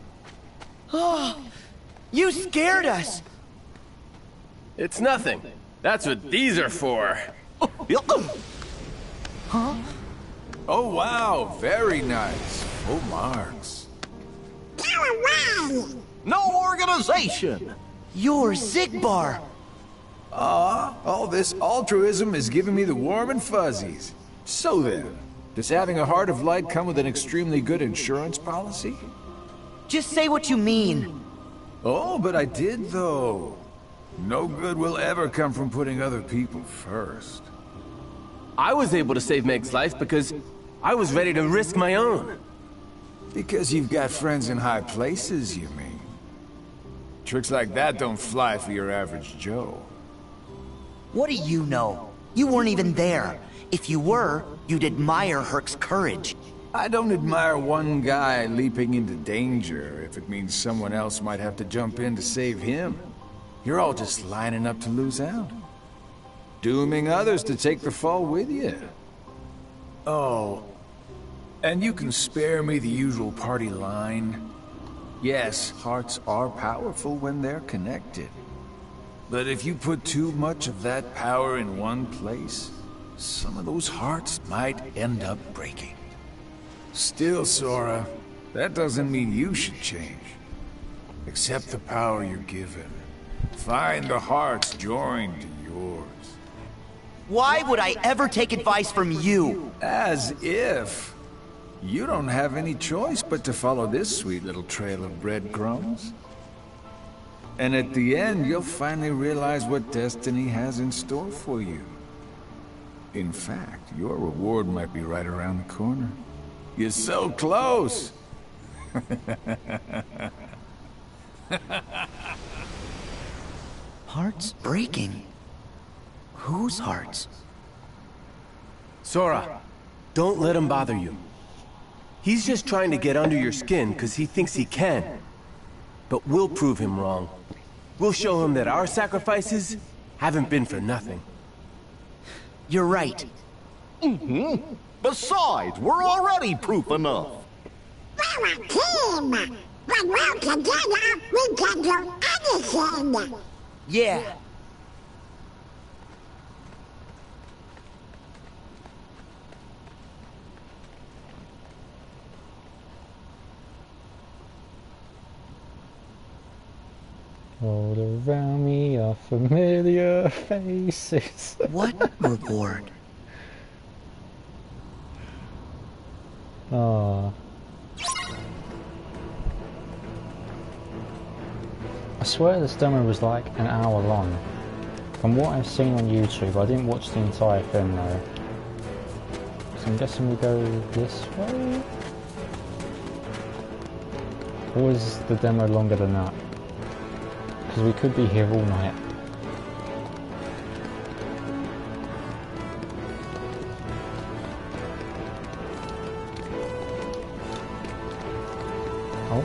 Oh, you scared us. It's nothing. That's what these are for. Huh? Oh wow, very nice. Oh marks. Get away! No organization. You're Zigbar. Ah, uh, all this altruism is giving me the warm and fuzzies. So then, does having a heart of light come with an extremely good insurance policy? Just say what you mean. Oh, but I did though. No good will ever come from putting other people first. I was able to save Meg's life because I was ready to risk my own. Because you've got friends in high places, you mean? Tricks like that don't fly for your average Joe. What do you know? You weren't even there. If you were, you'd admire Herc's courage. I don't admire one guy leaping into danger if it means someone else might have to jump in to save him. You're all just lining up to lose out. Dooming others to take the fall with you. Oh, and you can spare me the usual party line. Yes, hearts are powerful when they're connected. But if you put too much of that power in one place, some of those hearts might end up breaking. Still, Sora, that doesn't mean you should change. Accept the power you're given. Find the hearts joined to yours. Why would I ever take advice from you? As if. You don't have any choice but to follow this sweet little trail of breadcrumbs. And at the end, you'll finally realize what destiny has in store for you. In fact, your reward might be right around the corner. You're so close! Hearts breaking? Whose hearts? Sora, don't let him bother you. He's just trying to get under your skin because he thinks he can. But we'll prove him wrong. We'll show him that our sacrifices haven't been for nothing. You're right. Mm-hmm. Besides, we're already proof enough. We're a team. When we're together, we can do anything. Yeah. All around me are familiar faces. What reward? Oh. I swear this demo was like an hour long. From what I've seen on YouTube, I didn't watch the entire film though. So I'm guessing we go this way? Or is the demo longer than that? Because we could be here all night. Oh.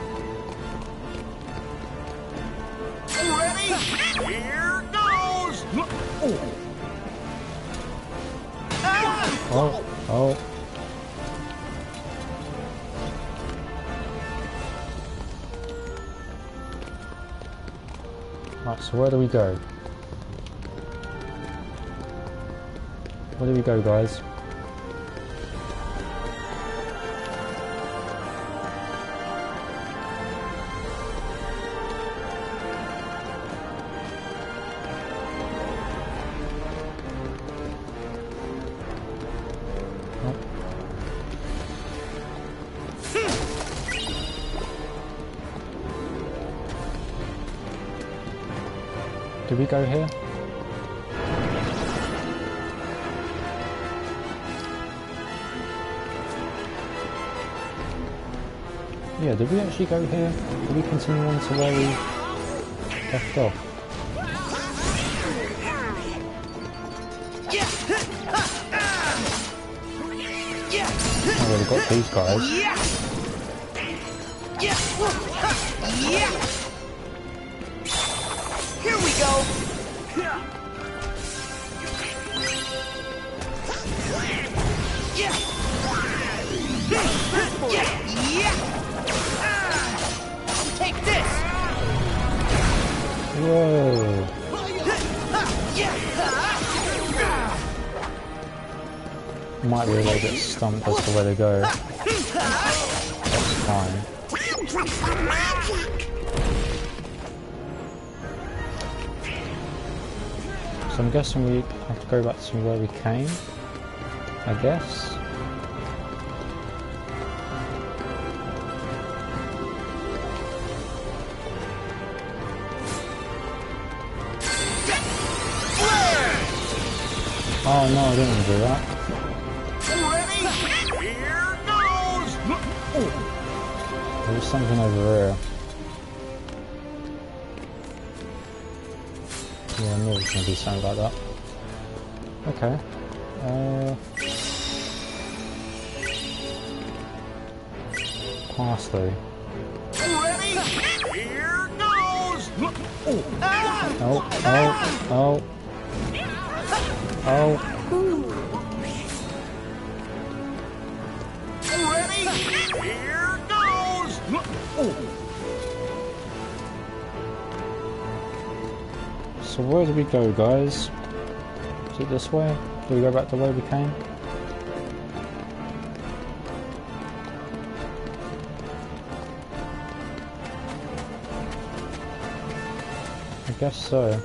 Oh. Right, so where do we go? Where do we go, guys? We go here? Yeah, did we actually go here? Did we continue on to where we left off? Oh, we've got these guys. Go. Yeah. Yeah. Yeah. Yeah. Ah. Take this. Whoa. Might be a little bit stumped as to where to go. That's fine. So I'm guessing we have to go back to where we came, I guess. Oh no, I didn't want to do that. Ready? Here goes! There was something over there. Yeah, I knew it was going to be something like that. Okay. Uh, pass through. Ready? Here goes! Oh, oh, oh. Oh. Ready? Here goes! Oh. So where do we go, guys? Is it this way? Do we go back to where we came? I guess so.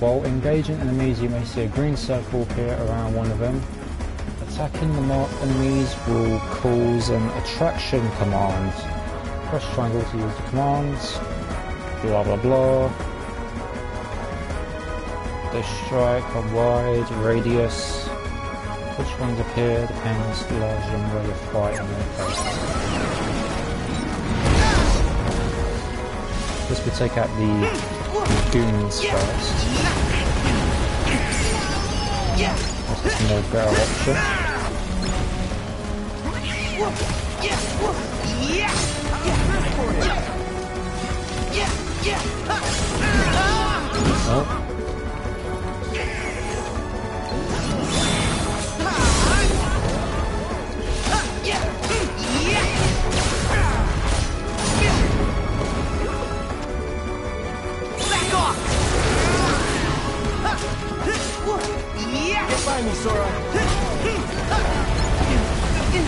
While engaging enemies, you may see a green circle appear around one of them. Attacking the marked enemies will cause an attraction command. Press triangle to use the commands. Blah blah blah. They strike a wide radius. Which ones appear depends largely on where you fight and their face. This will take out the goons first. That's no better option. Oh. Get by me, Sora.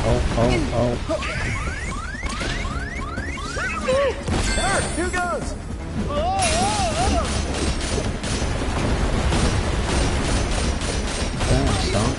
Oh, oh, oh. There, here goes. Oh, oh, oh. Damn, son.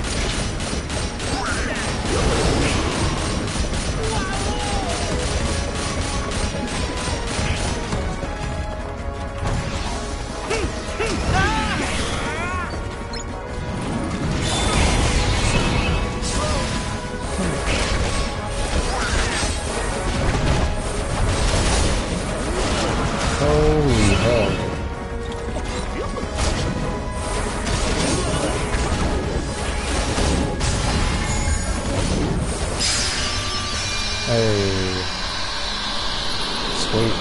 Hey. Sweet.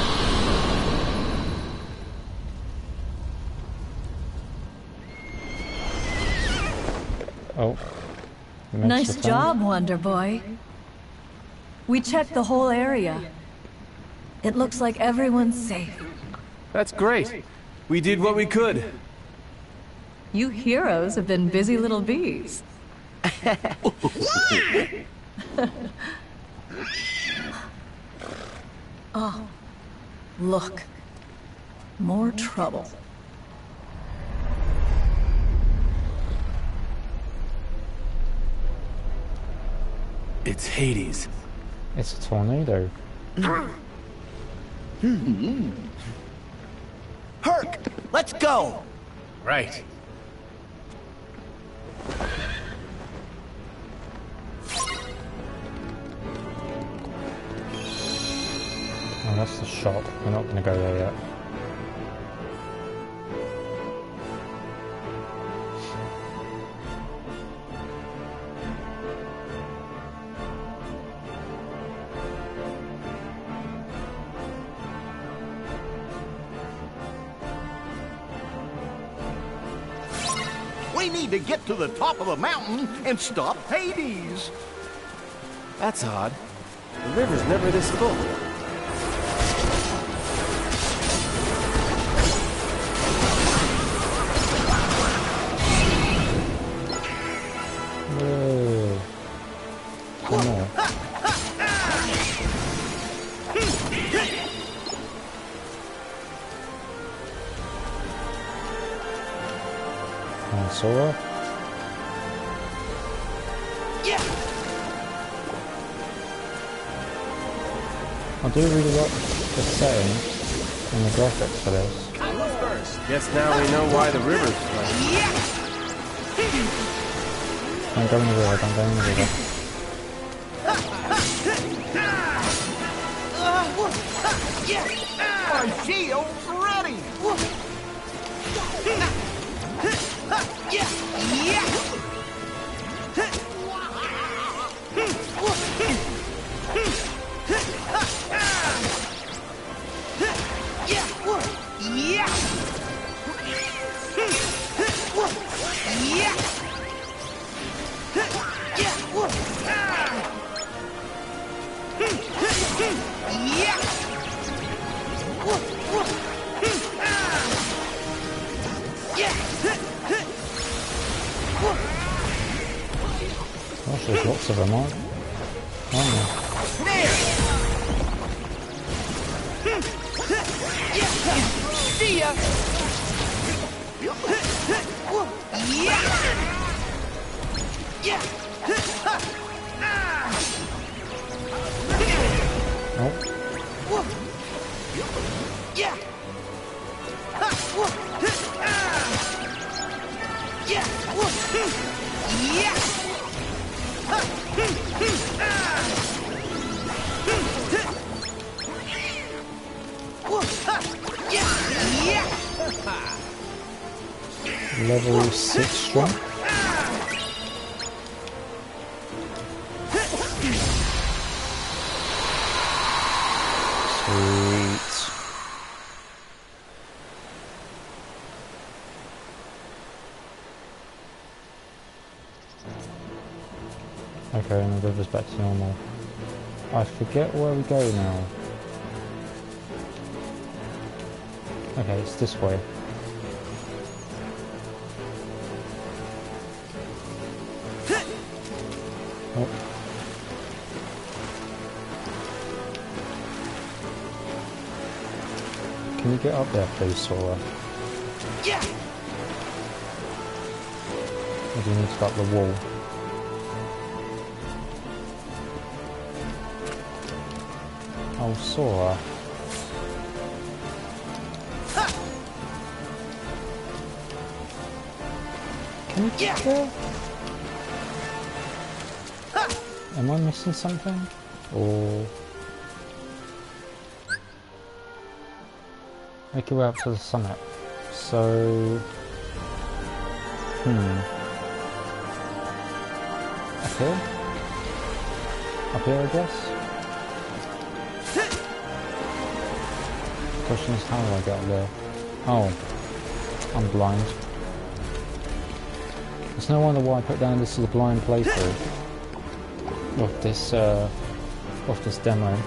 Oh. Nice job, Wonder Boy. We checked the whole area. It looks like everyone's safe. That's great. We did what we could. You heroes have been busy little bees. Oh, look. More trouble. It's Hades. It's a tornado. Herc, let's go. Right. Oh, that's the shop. We're not going to go there yet. To get to the top of the mountain and stop Hades. That's odd. The river's never this full. Whoa. Come on. Sora. Yeah. I do really like the setting and the graphics for this. Guess now we know why the river's flooded. Yeah. I'm going to the river. I'm going to the river. Our shield's ready. Yeah. Yeah. There's lots of them on. Oh. See ya. Oh. Level six strong. Sweet. Okay, and the river's back to normal. I forget where we go now. Okay, it's this way. Oh. Can you get up there, please, Sora? Yeah. Or do you need to go up the wall? Oh, Sora. Ha! Can you get yeah. there? Ha! Am I missing something? Or make your way up to the summit. So, hmm. Up here? Up here, I guess. question is how do I get up there? Oh, I'm blind. It's no wonder why I put down this is a blind playthrough of this uh, of this demo.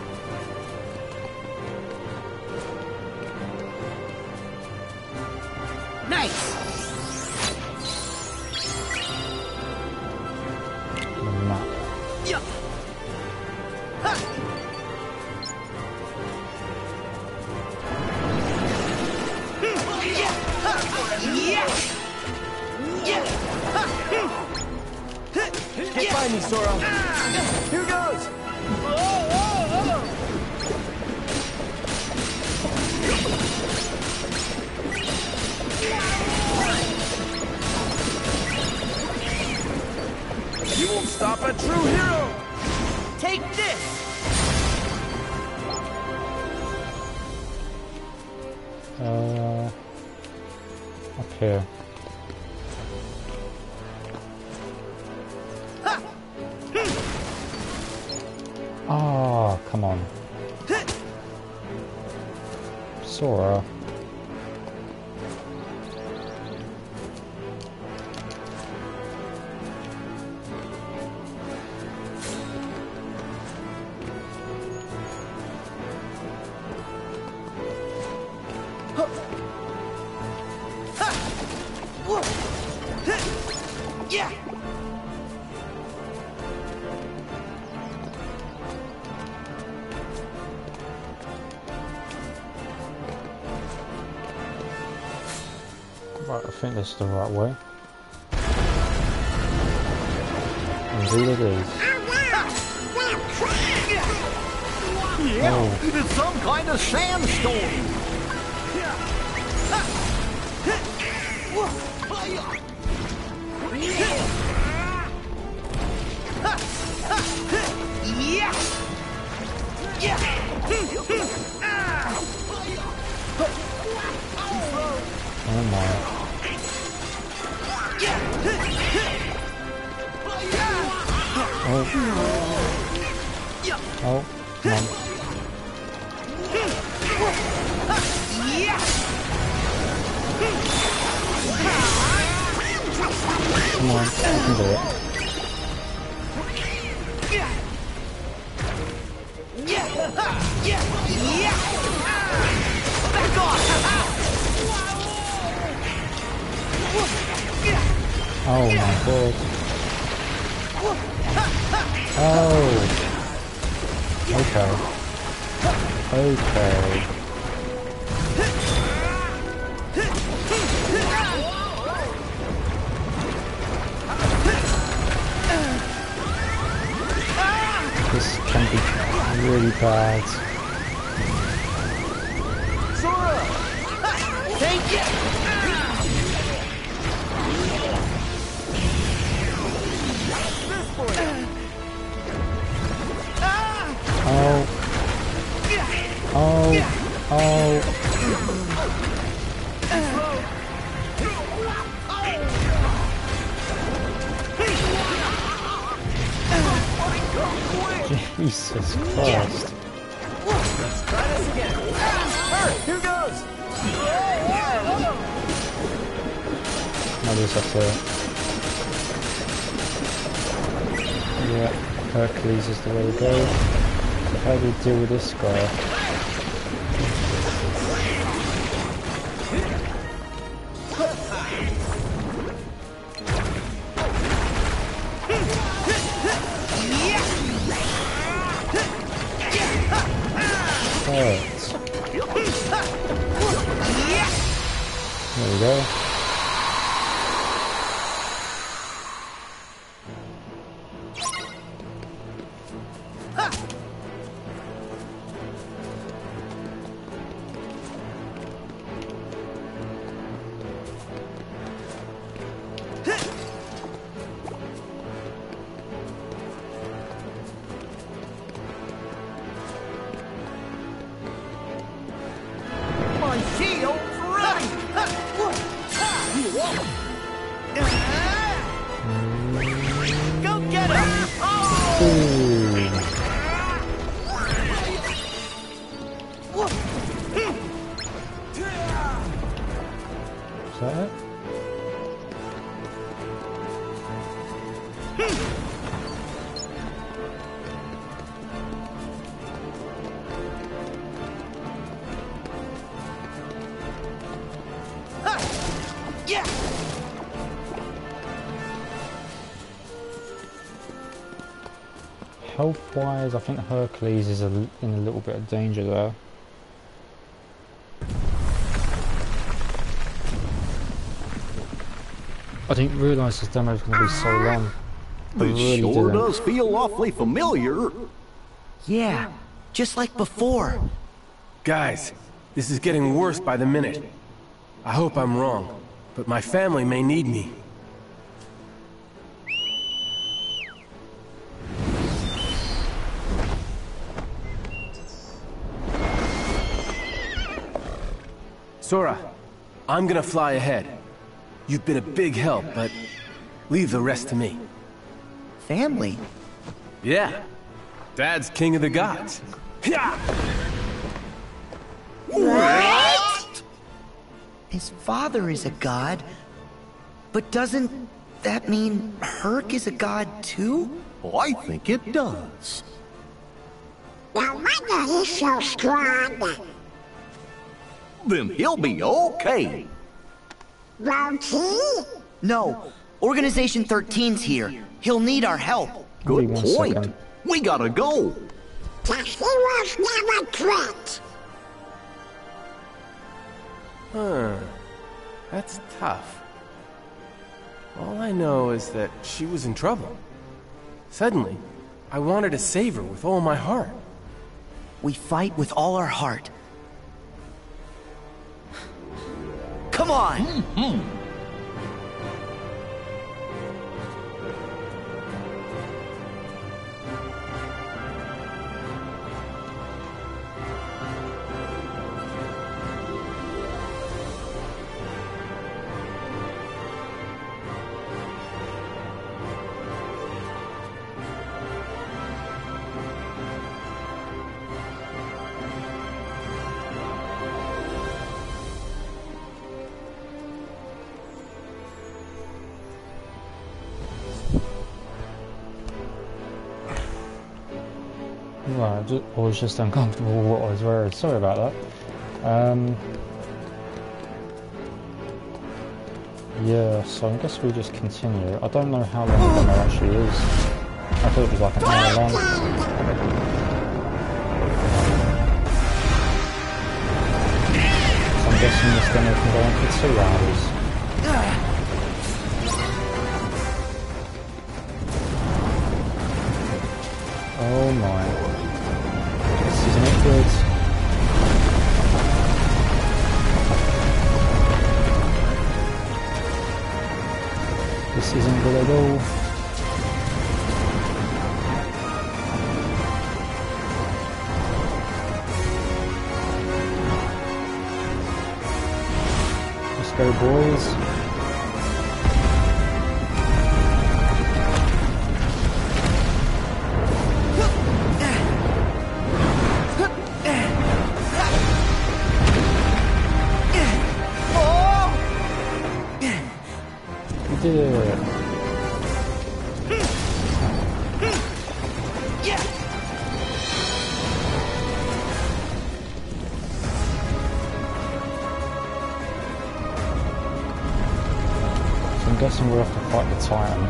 I think this is the right way. Indeed it is. Yeah, oh. It's some kind of sandstorm. Oh my. Oh. Oh, come on. Come on, I can do it. Back off! Oh my god. Oh. Okay. Okay. This can be really bad. Sora! Take it! Oh. Oh. Oh. Jesus Christ. Let's try this again. Here goes. Now there's up there. Yeah, Hercules is the way to go. How do we deal with this guy? Right. There we go. Health-wise, I think Hercules is a, in a little bit of danger there. I didn't realise this demo was going to be so long. It really sure didn't. Does feel awfully familiar. Yeah, just like before. Guys, this is getting worse by the minute. I hope I'm wrong, but my family may need me. Sora, I'm gonna fly ahead. You've been a big help, but leave the rest to me. Family? Yeah. Dad's king of the gods. What? His father is a god, but doesn't that mean Herc is a god too? Well, I think it does. Now my god is so strong. Then he'll be okay. Round two? No. Organization thirteen's here. He'll need our help. Good point. We gotta go. The heroes never quit. Huh. That's tough. All I know is that she was in trouble. Suddenly, I wanted to save her with all my heart. We fight with all our heart. Come on! I was just uncomfortable with what I was wearing. Sorry about that. Um, yeah, so I guess we just continue. I don't know how long the demo actually is. I thought it was like an hour long. So I'm guessing this demo can go on for two hours. Oh my. This isn't good at all. Let's go, boys. We'll have to fight the Titan.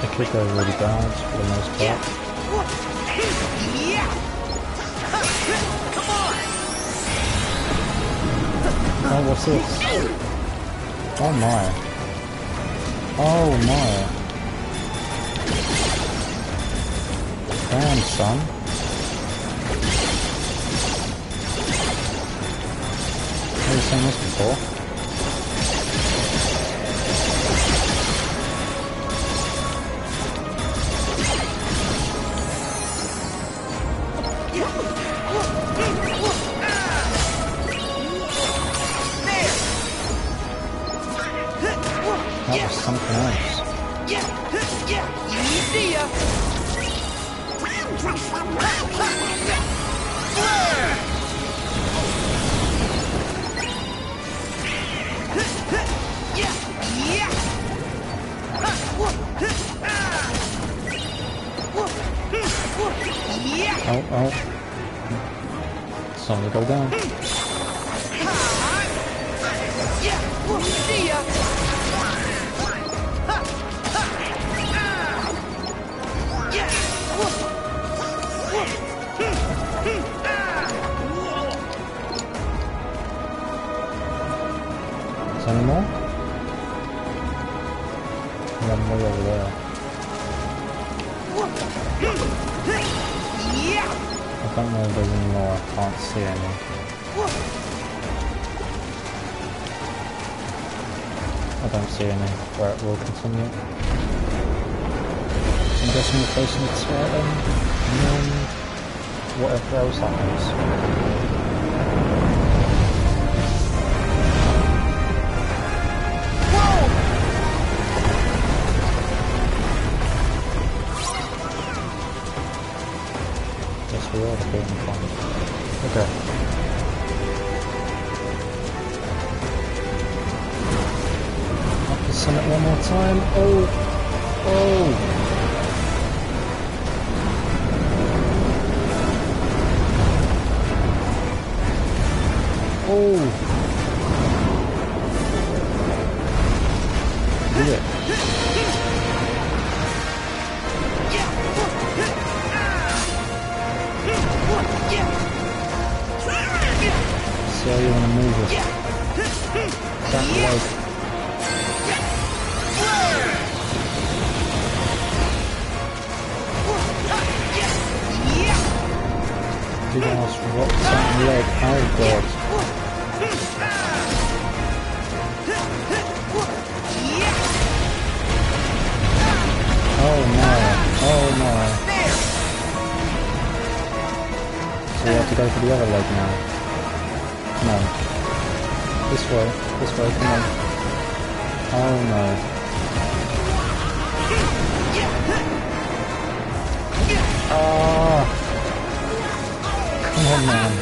The kick goes really bad for the most part. Oh, what's this? Oh my. Oh my. Damn, son. Seen this before. That was something else. Yeah, yeah, yeah. go down. Is there any more? We got more over there. I don't know if there's any more. I can't see any. I don't see any. Right, we'll continue. I'm guessing we're facing the square then. And then whatever else happens. Okay. Up the summit one more time. Oh, oh. Oh. Do it. Where you want to move it. That leg. Did I ask for what? That leg. Oh god. Oh no. Oh no. So we have to go for the other leg now. No. This way. This way. Come on. Oh no. Oh. Come on, man.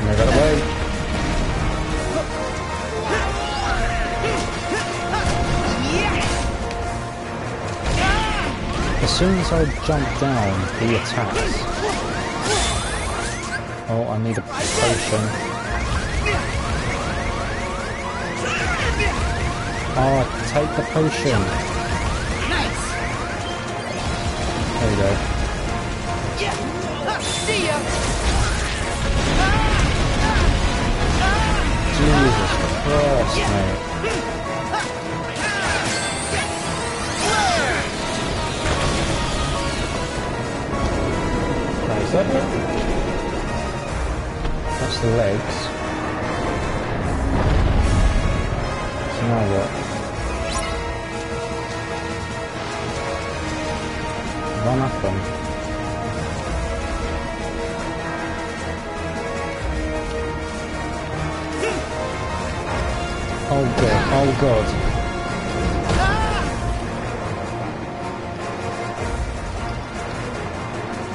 Move out of the way. As soon as I jump down, he attacks. Oh, I need a potion. Oh, take the potion. Nice. There we go. Jesus Christ, mate. Is that it? That's the legs. So now what? Run up them. Oh god, oh god.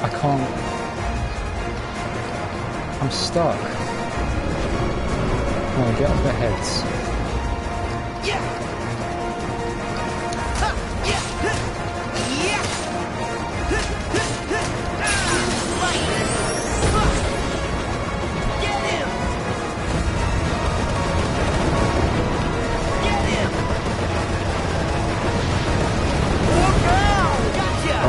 I can't. I'm stuck. Come on, get off their heads. Oh, oh.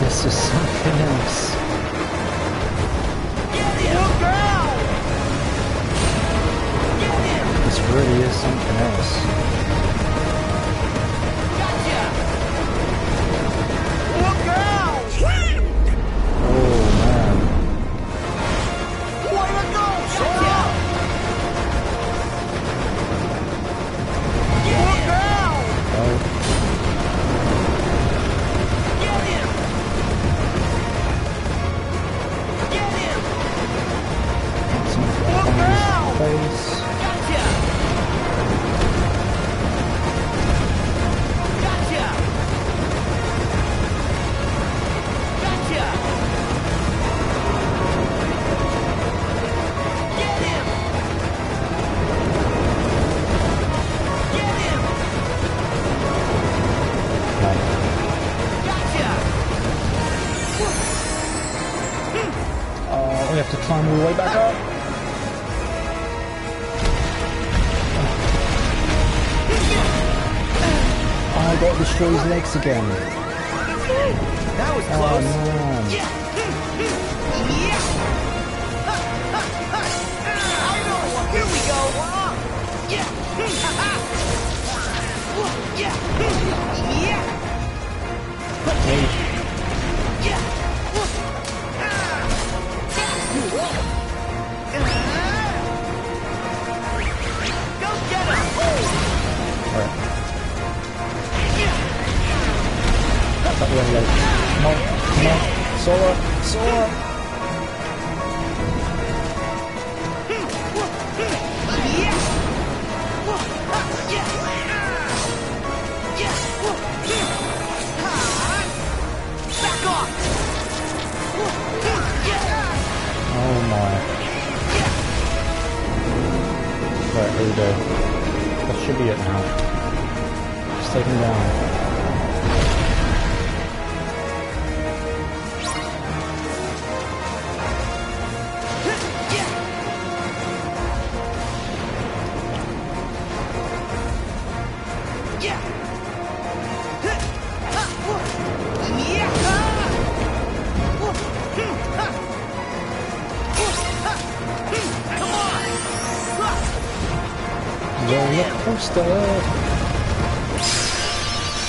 This is something else. Get him, girl! Get him! This really is something else. Gotcha! Look out! Oh man! What a goal! Gotcha! Look out! Oh have to climb your way back up. I got destroyed legs again. That was close. Oh, man. Here we go. Hey. Come on, come on, Sora, Sora! Back off! Oh my. Right, here we go. That should be it now. Just take him down.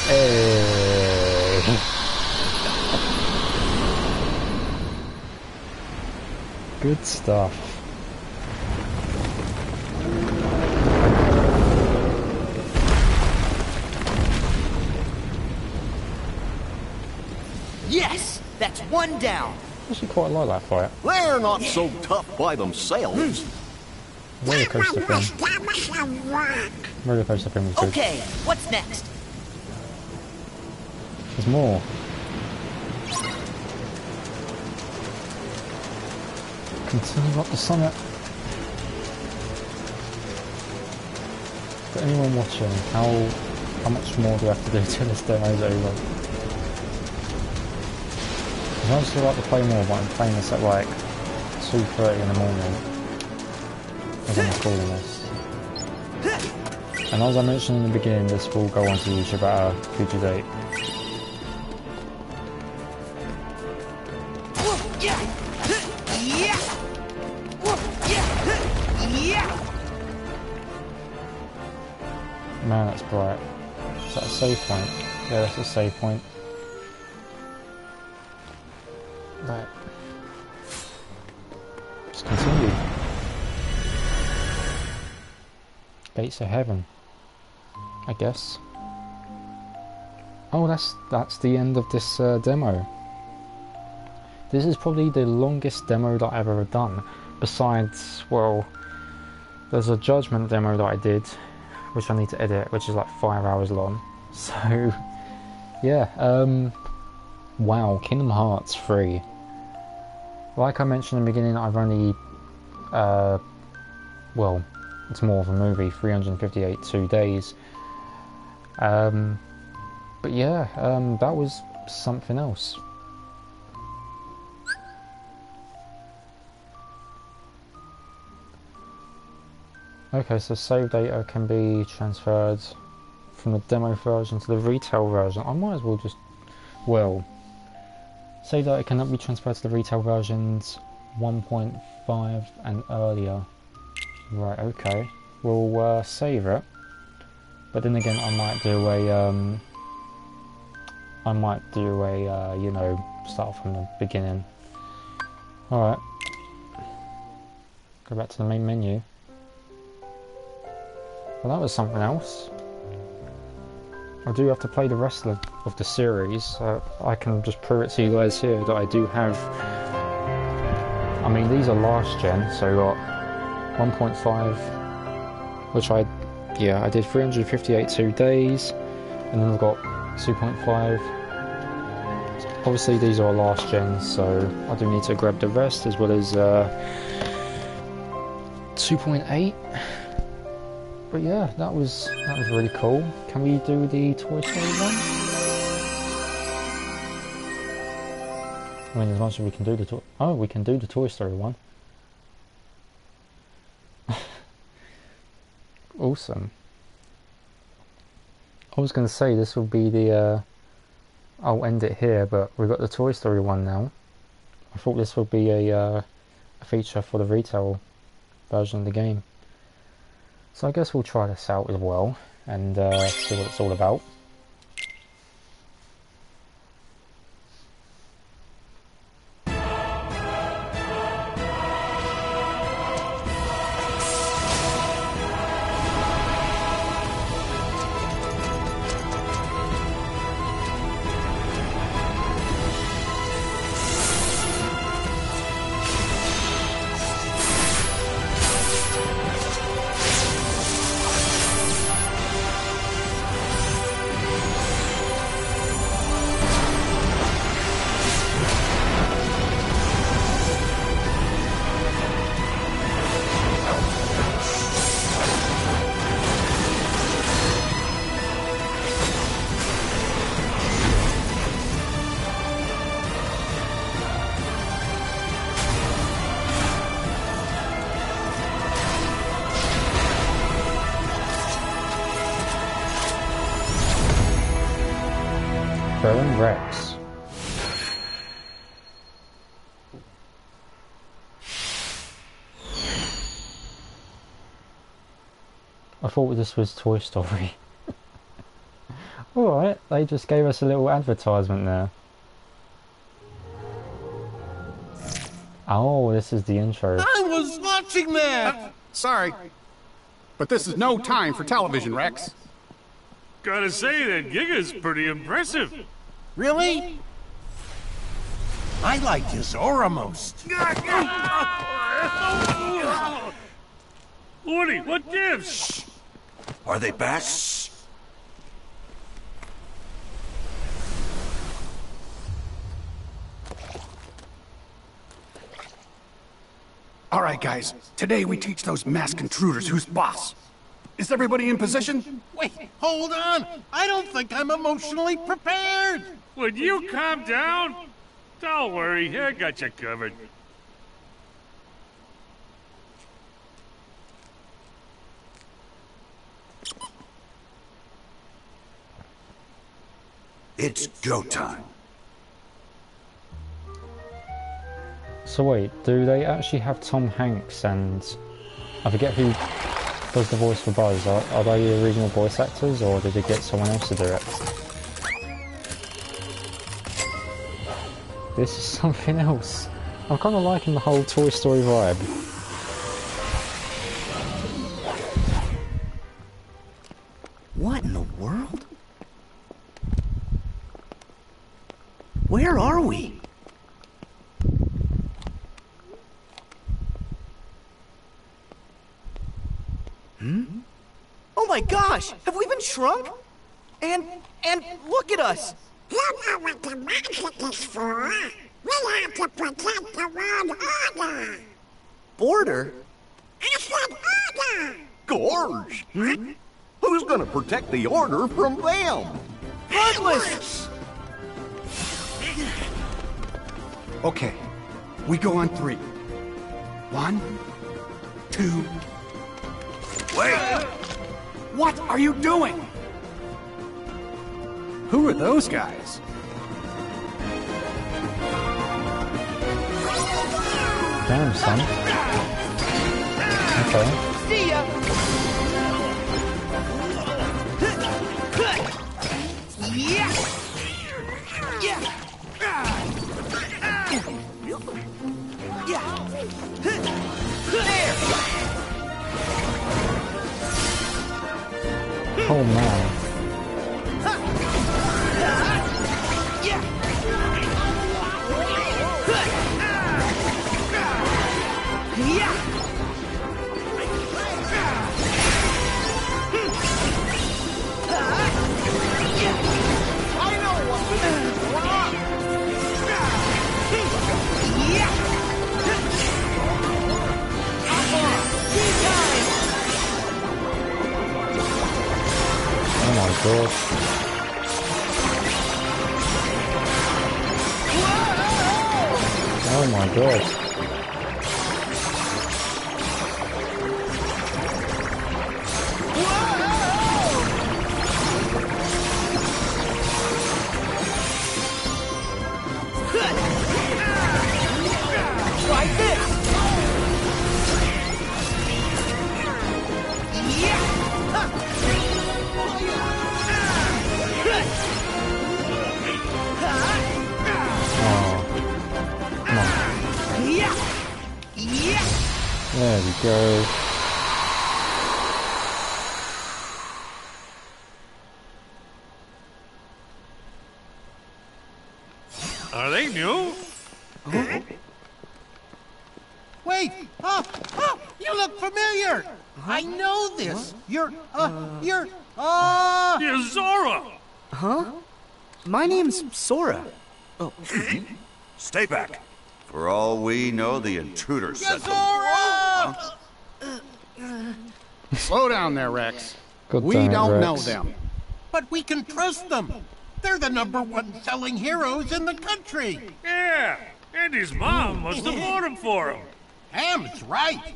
Hey. Good stuff. Yes, that's one down. I actually quite like that fight. They're not so tough by themselves. Roller coaster thing. Roller coaster thing was good. Okay, what's next? There's more. Continue up the summit. For anyone watching, how how much more do I have to do till this demo's over? Because I still like to play more, but I'm playing this at like two thirty in the morning. This. And as I mentioned in the beginning, this will go onto YouTube at a future date. Man, that's bright. Is that a save point? Yeah, that's a save point. Right. Let's continue. Gates of heaven, I guess. Oh, that's that's the end of this uh, demo. This is probably the longest demo that I've ever done. Besides, well, there's a judgment demo that I did, which I need to edit, which is like five hours long. So, yeah. Um, wow, Kingdom Hearts three. Like I mentioned in the beginning, I've only, uh, well. It's more of a movie, three fifty-eight two days. Um, but yeah, um, that was something else. Okay, so save data can be transferred from the demo version to the retail version. I might as well just... Well, save data cannot be transferred to the retail versions one point five and earlier. Right, okay, we'll uh, save it, but then again I might do a, um, I might do a, uh, you know, start from the beginning. Alright, go back to the main menu. Well, that was something else. I do have to play the rest of the, of the series, so I can just prove it to you guys here that I do have, I mean these are last gen, so what? one point five, which I, yeah, I did three fifty-eight two days, and then I've got two point five. Obviously, these are last gen, so I do need to grab the rest as well as uh, two point eight. But yeah, that was that was really cool. Can we do the Toy Story one? I mean, as much as we can do the Toy. Oh, we can do the Toy Story one. Awesome. I was going to say this will be the, uh, I'll end it here, but we've got the Toy Story one now. I thought this would be a, uh, a feature for the retail version of the game. So I guess we'll try this out as well, and uh, see what it's all about. Rex. I thought this was Toy Story. Alright, they just gave us a little advertisement there. Oh, this is the intro. I was watching that! Uh, sorry, but this is no time for television, Rex. Gotta say, that gig is pretty impressive. Really? I like his aura most. Woody, what gives? Are they back? All right, guys. Today we teach those masked intruders who's boss. Is everybody in position? Wait, hold on. I don't think I'm emotionally prepared. Would you calm down? Don't worry, I got you covered. It's go time. So wait, do they actually have Tom Hanks and... I forget who does the voice for Buzz. Are, are they the original voice actors, or did they get someone else to do it? This is something else. I'm kind of liking the whole Toy Story vibe. What in the world? Where are we? Hmm? Oh my gosh! Have we been shrunk? And, and look at us! You know what the magic is for. We have to protect the world order. Border? I said order. Gorge. Hmm? Who's gonna protect the order from them? Heartless. Okay, we go on three. One, two. Wait! What are you doing? Who are those guys? Damn, son. Okay. See ya. Yeah. Yeah. Yeah. Oh man. Oh my god. Oh my god. There we go. Are they new? Huh? Wait! Oh, oh, you look familiar! Huh? I know this! What? You're, uh, uh, you're, uh... You're Sora! Huh? My name's Sora. Oh. Stay back. For all we know, the intruder sent them. Yes, Sora! Huh? Slow down there, Rex. Good we time, don't Rex. know them. But we can trust them. They're the number one selling heroes in the country. Yeah, and his mom must have bought him for him. Ham's right.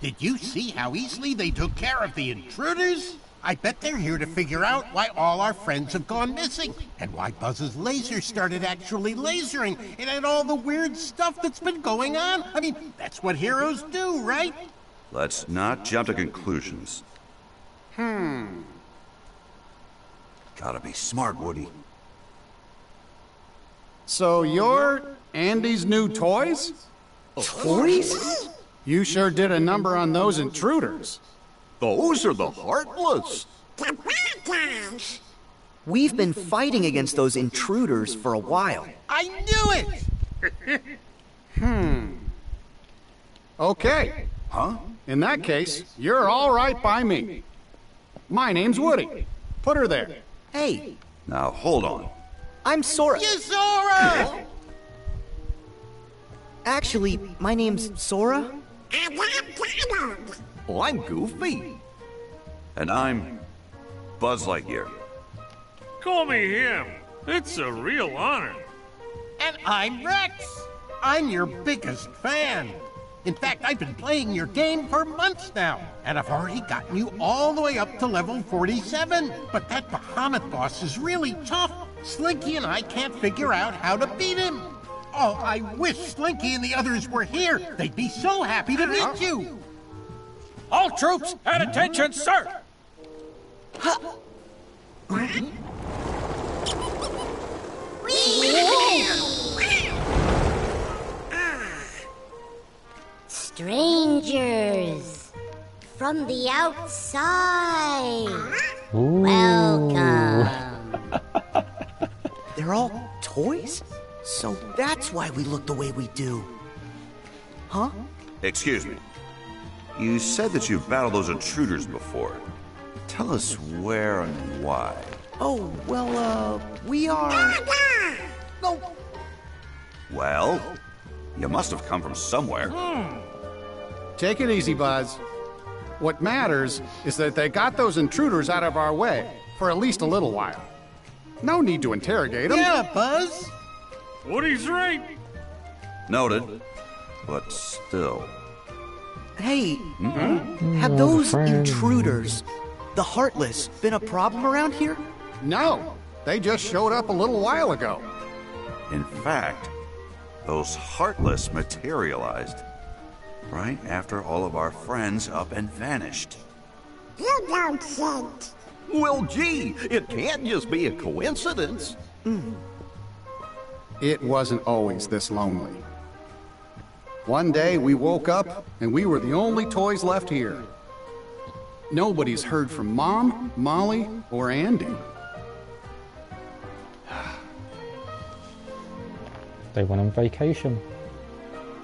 Did you see how easily they took care of the intruders? I bet they're here to figure out why all our friends have gone missing, and why Buzz's laser started actually lasering, and, and all the weird stuff that's been going on. I mean, that's what heroes do, right? Let's not jump to conclusions. Hmm. Gotta be smart, Woody. So you're Andy's new toys? Toys? You sure did a number on those intruders. Those are the Heartless. We've been fighting against those intruders for a while. I knew it! Hmm. Okay. Huh? In that case, you're all right by me. My name's Woody. Put her there. Hey. Now hold on. I'm Sora. Yes, Sora! Actually, my name's Sora. Oh, I'm Goofy. And I'm Buzz Lightyear. Call me him. It's a real honor. And I'm Rex. I'm your biggest fan. In fact, I've been playing your game for months now, and I've already gotten you all the way up to level forty-seven. But that Bahamut boss is really tough. Slinky and I can't figure out how to beat him. Oh, I wish Slinky and the others were here. They'd be so happy to meet you. All troops at attention, sir! Strangers from the outside, ooh. Welcome. They're all toys? So that's why we look the way we do. Huh? Excuse me. You said that you've battled those intruders before. Tell us where and why. Oh, well, uh, we are... No. Well, you must have come from somewhere. Hmm. Take it easy, Buzz. What matters is that they got those intruders out of our way for at least a little while. No need to interrogate them. Yeah, Buzz. Woody's right. Noted, but still... Hey, mm-hmm. have those intruders, the Heartless, been a problem around here? No, they just showed up a little while ago. In fact, those Heartless materialized right after all of our friends up and vanished. You don't think? Well, gee, it can't just be a coincidence. Mm. It wasn't always this lonely. One day, we woke up, and we were the only toys left here. Nobody's heard from Mom, Molly, or Andy. They went on vacation.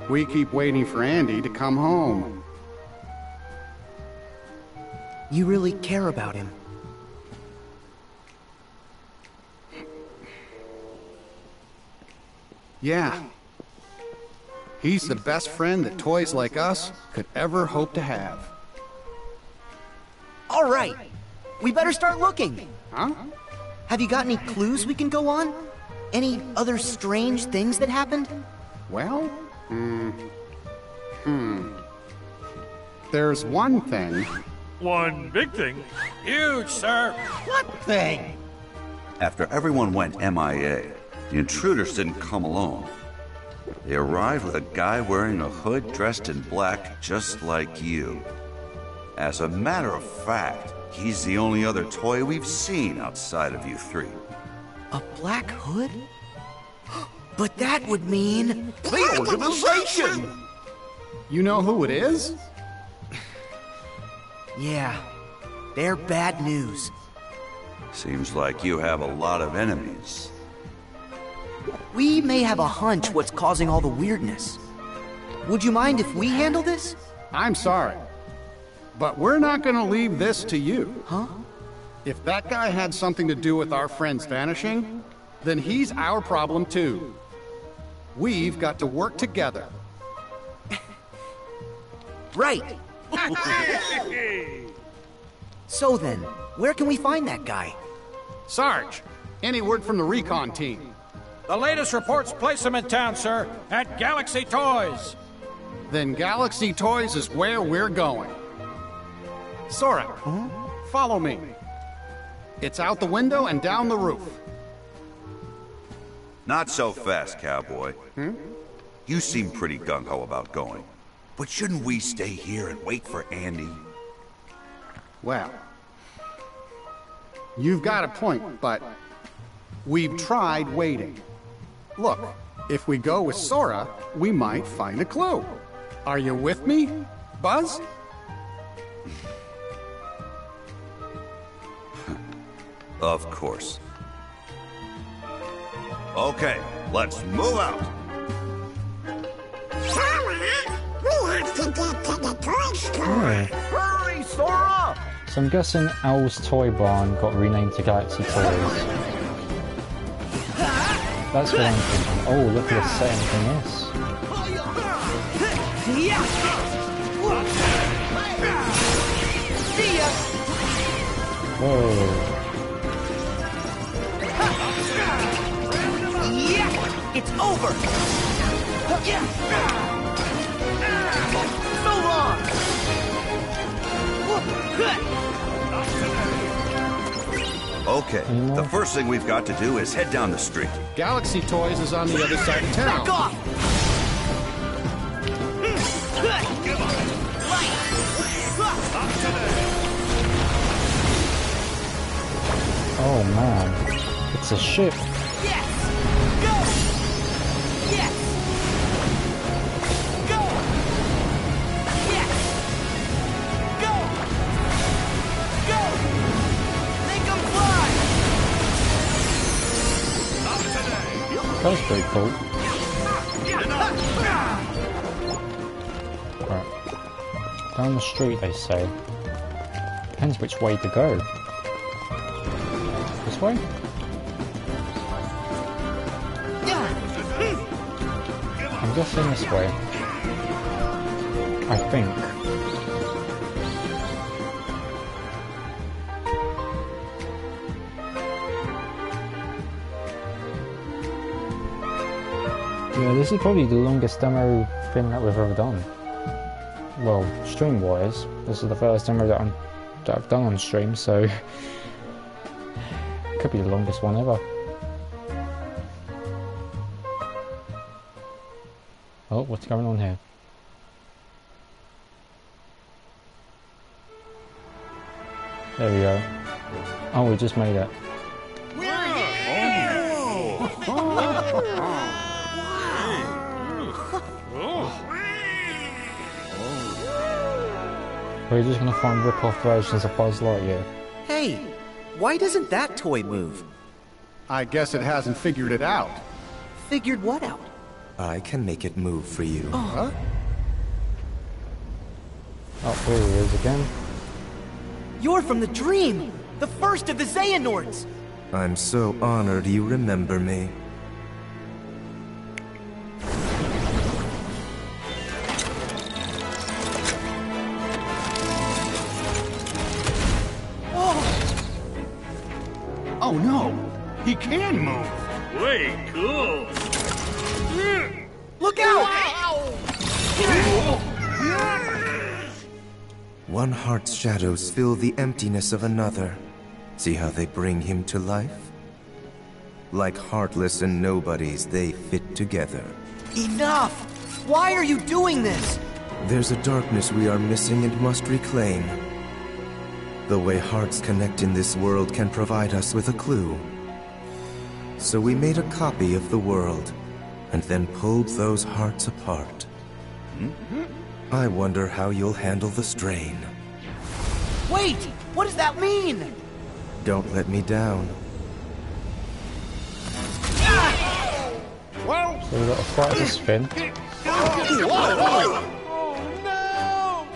We keep waiting for Andy to come home. You really care about him. Yeah. He's the best friend that toys like us could ever hope to have. All right. We better start looking. Huh? Have you got any clues we can go on? Any other strange things that happened? Well, hmm. Hmm. There's one thing. One big thing? Huge, sir. What thing? After everyone went M I A, the intruders didn't come alone. They arrived with a guy wearing a hood dressed in black, just like you. As a matter of fact, he's the only other toy we've seen outside of you three. A black hood? But that would mean... The organization! You know who it is? Yeah, they're bad news. Seems like you have a lot of enemies. We may have a hunch what's causing all the weirdness. Would you mind if we handle this? I'm sorry, but we're not going to leave this to you. Huh? If that guy had something to do with our friends vanishing, then he's our problem too. We've got to work together. Right. So then, where can we find that guy? Sarge, any word from the recon team? The latest reports place him in town, sir, at Galaxy Toys. Then Galaxy Toys is where we're going. Sora, huh? Follow me. It's out the window and down the roof. Not so fast, cowboy. Hmm? You seem pretty gung-ho about going. But shouldn't we stay here and wait for Andy? Well, you've got a point, but we've tried waiting. Look, if we go with Sora, we might find a clue. Are you with me, Buzz? Of course. Okay, let's move out. Sora! We have to get to the toy store! Right. Hurry, Sora! So I'm guessing Owl's Toy Barn got renamed to Galaxy Toys. That's what I'm thinking. Oh, look at us setting for this. Whoa. Yeah, it's over! Yeah. So long! Okay, the first thing we've got to do is head down the street. Galaxy Toys is on the other side of town. Back off! Oh man, it's a ship. That was pretty cool. Right. Down the street, they say. Depends which way to go. This way? I'm guessing this way. I think. Yeah, this is probably the longest demo thing that we've ever done. Well, stream-wise, this is the first demo that, I'm, that I've done on stream, so it could be the longest one ever. Oh, what's going on here? There we go. Oh, we just made it. We're just gonna find rip-off versions of Buzz Lightyear. Hey, why doesn't that toy move? I guess it hasn't figured it out. Figured what out? I can make it move for you. Oh, huh? Oh, there he is again. You're from the dream! The first of the Xehanorts! I'm so honored you remember me. Oh no, he can move. Way cool. Look out! Wow. One heart's shadows fill the emptiness of another. See how they bring him to life? Like Heartless and Nobodies, they fit together. Enough! Why are you doing this? There's a darkness we are missing and must reclaim. The way hearts connect in this world can provide us with a clue. So we made a copy of the world, and then pulled those hearts apart. Mm-hmm. I wonder how you'll handle the strain. Wait! What does that mean? Don't let me down. Well, so we've got to fight this fin. Oh no!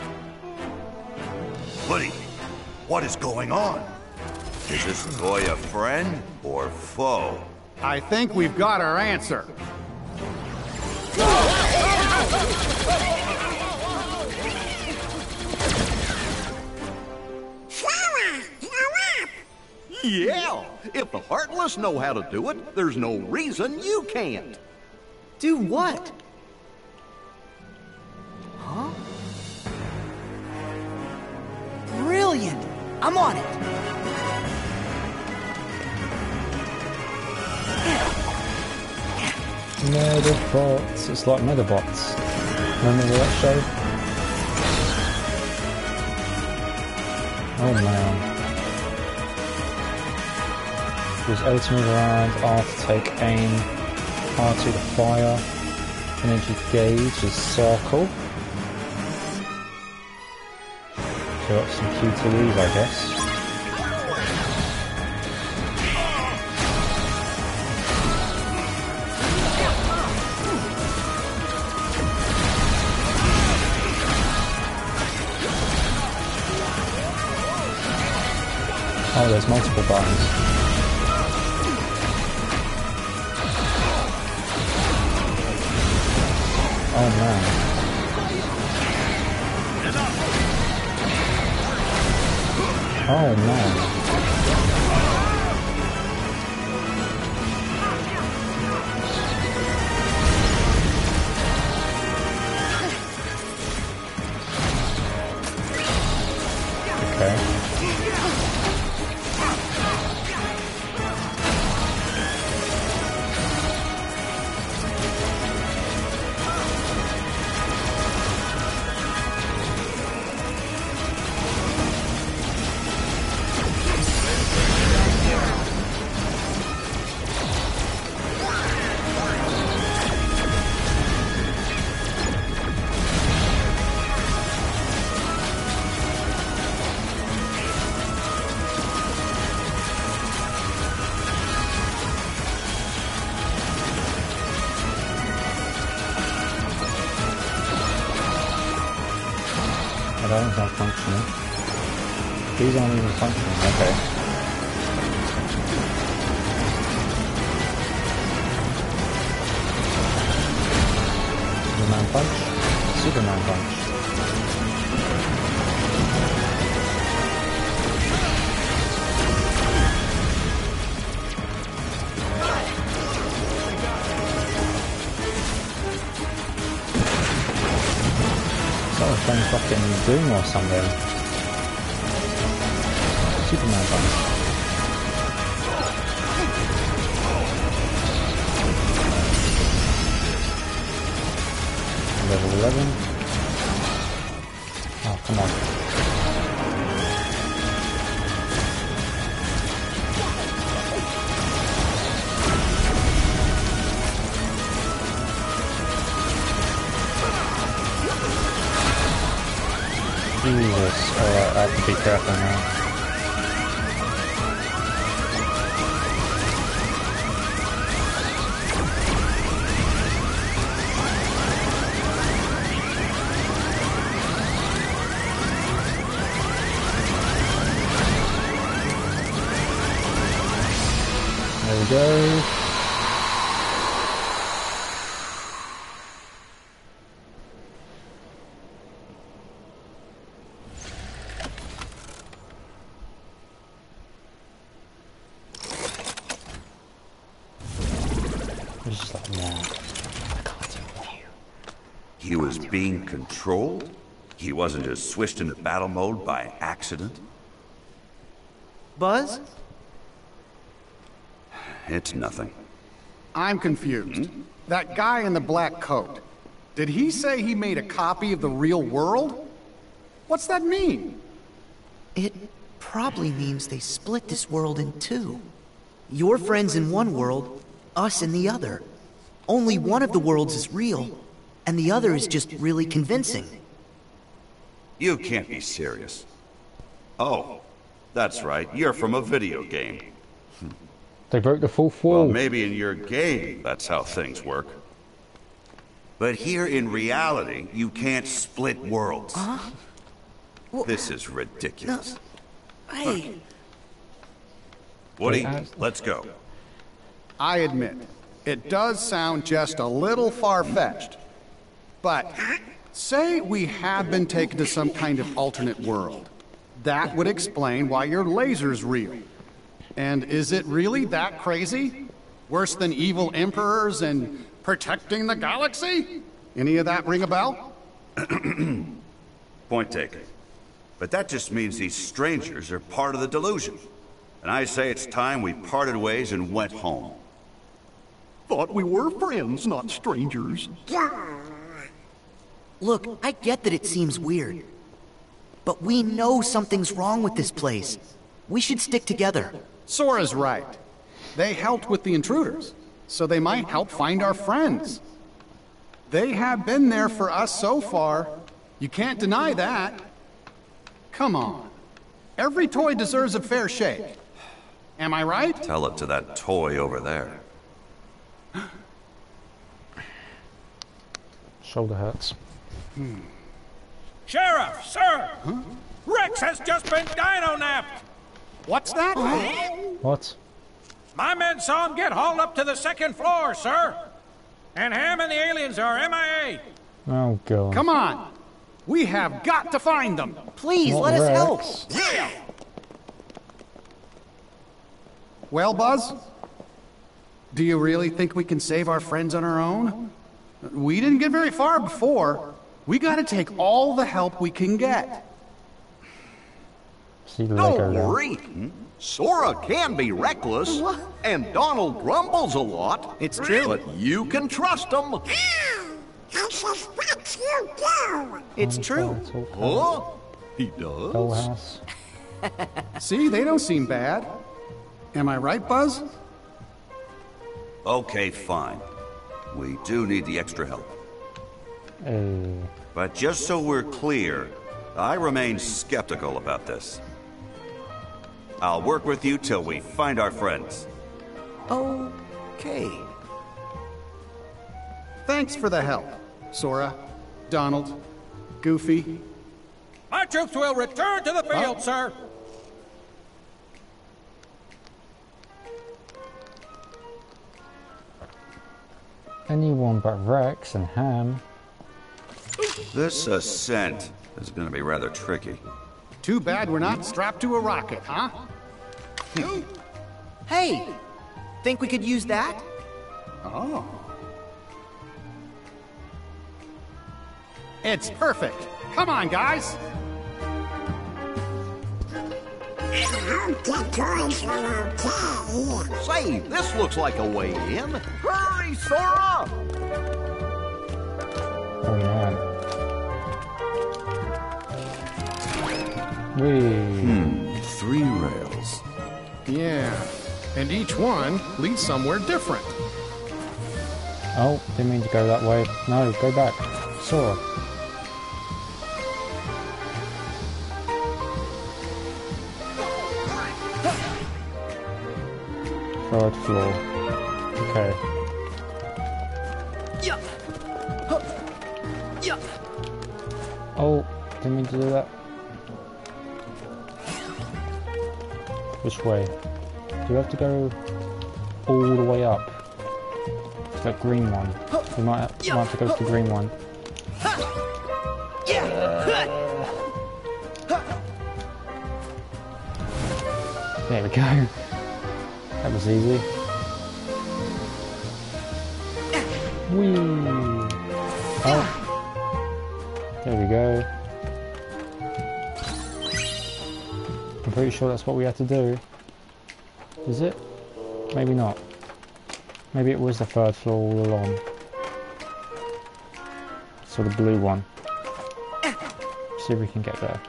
Woody, what is going on? Is this boy a friend or foe? I think we've got our answer. Sora, you're up! Yeah! If the Heartless know how to do it, there's no reason you can't. Do what? Huh? Brilliant! I'm on it! Medabots. It's like Medabots. Remember that show? Oh man. There's L to move around, R to take aim, R to the fire, energy gauge is circle. So that's some Q to leave, I guess. Oh, there's multiple buttons. Oh man. Oh man. Okay. Doom or something. Superman buttons. Level eleven. Oh, come on. Jesus, alright, I have to be careful now. There we go. Controlled? He wasn't just switched into battle mode by accident? Buzz? It's nothing. I'm confused. Hmm? That guy in the black coat, did he say he made a copy of the real world? What's that mean? It probably means they split this world in two. Your friends in one world, us in the other. Only one of the worlds is real. And the other is just really convincing. You can't be serious. Oh, that's right. You're from a video game. They broke the fourth wall. Well, maybe in your game, that's how things work. But here in reality, you can't split worlds. Huh? Well, this is ridiculous. No, hey. Woody, let's go. I admit, it does sound just a little far-fetched. But say we have been taken to some kind of alternate world. That would explain why your laser's real. And is it really that crazy? Worse than evil emperors and protecting the galaxy? Any of that ring a bell? Point taken. But that just means these strangers are part of the delusion. And I say it's time we parted ways and went home. Thought we were friends, not strangers. Look, I get that it seems weird. But we know something's wrong with this place. We should stick together. Sora's right. They helped with the intruders, so they might help find our friends. They have been there for us so far. You can't deny that. Come on. Every toy deserves a fair shake. Am I right? Tell it to that toy over there. Shoulder hurts. Hmm. Sheriff, sir! Huh? Rex has just been dino-napped! What's that? What? My men saw him get hauled up to the second floor, sir. And Ham and the aliens are M I A. Oh, God. Come on. We have got to find them. Please, let us help. Yeah. Well, Buzz? Do you really think we can save our friends on our own? We didn't get very far before. We gotta take all the help we can get. Don't worry. Sora can be reckless, and Donald grumbles a lot. It's true. But you can trust him. I just let you go. It's true. Huh? He does. See, they don't seem bad. Am I right, Buzz? Okay, fine. We do need the extra help. Mm. But just so we're clear, I remain skeptical about this. I'll work with you till we find our friends. Okay. Thanks for the help, Sora, Donald, Goofy. My troops will return to the field, oh. sir. Anyone but Rex and Ham. This ascent is going to be rather tricky. Too bad we're not strapped to a rocket, huh? Hey! Think we could use that? Oh. It's perfect! Come on, guys! Say, this looks like a way in. Hurry, Sora! Oh, man. Wee. Hmm, three rails. Yeah, and each one leads somewhere different. Oh, didn't mean to go that way. No, go back. Sora. Third floor. Okay. Oh, didn't mean to do that. Which way? Do we have to go all the way up? To that green one. We might have, might have to go to the green one. Uh, there we go. That was easy. Whee! Oh. There we go. Pretty sure that's what we had to do. Is it? Maybe not. Maybe it was the third floor all along. So the blue one. See if we can get there.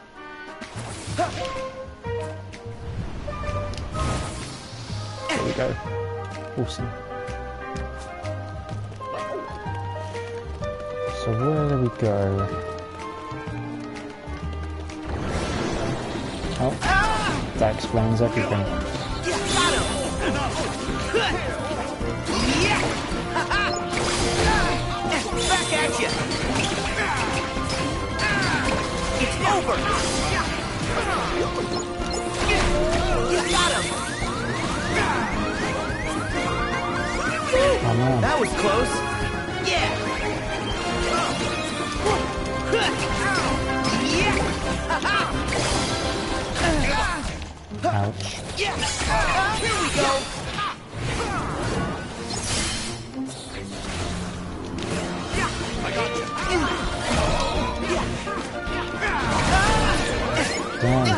There we go. Awesome. So where do we go? Oh, that explains everything. Back at you. It's over. You got him. Oh, no. That was close. Yeah. Ouch. Here we go. Damn,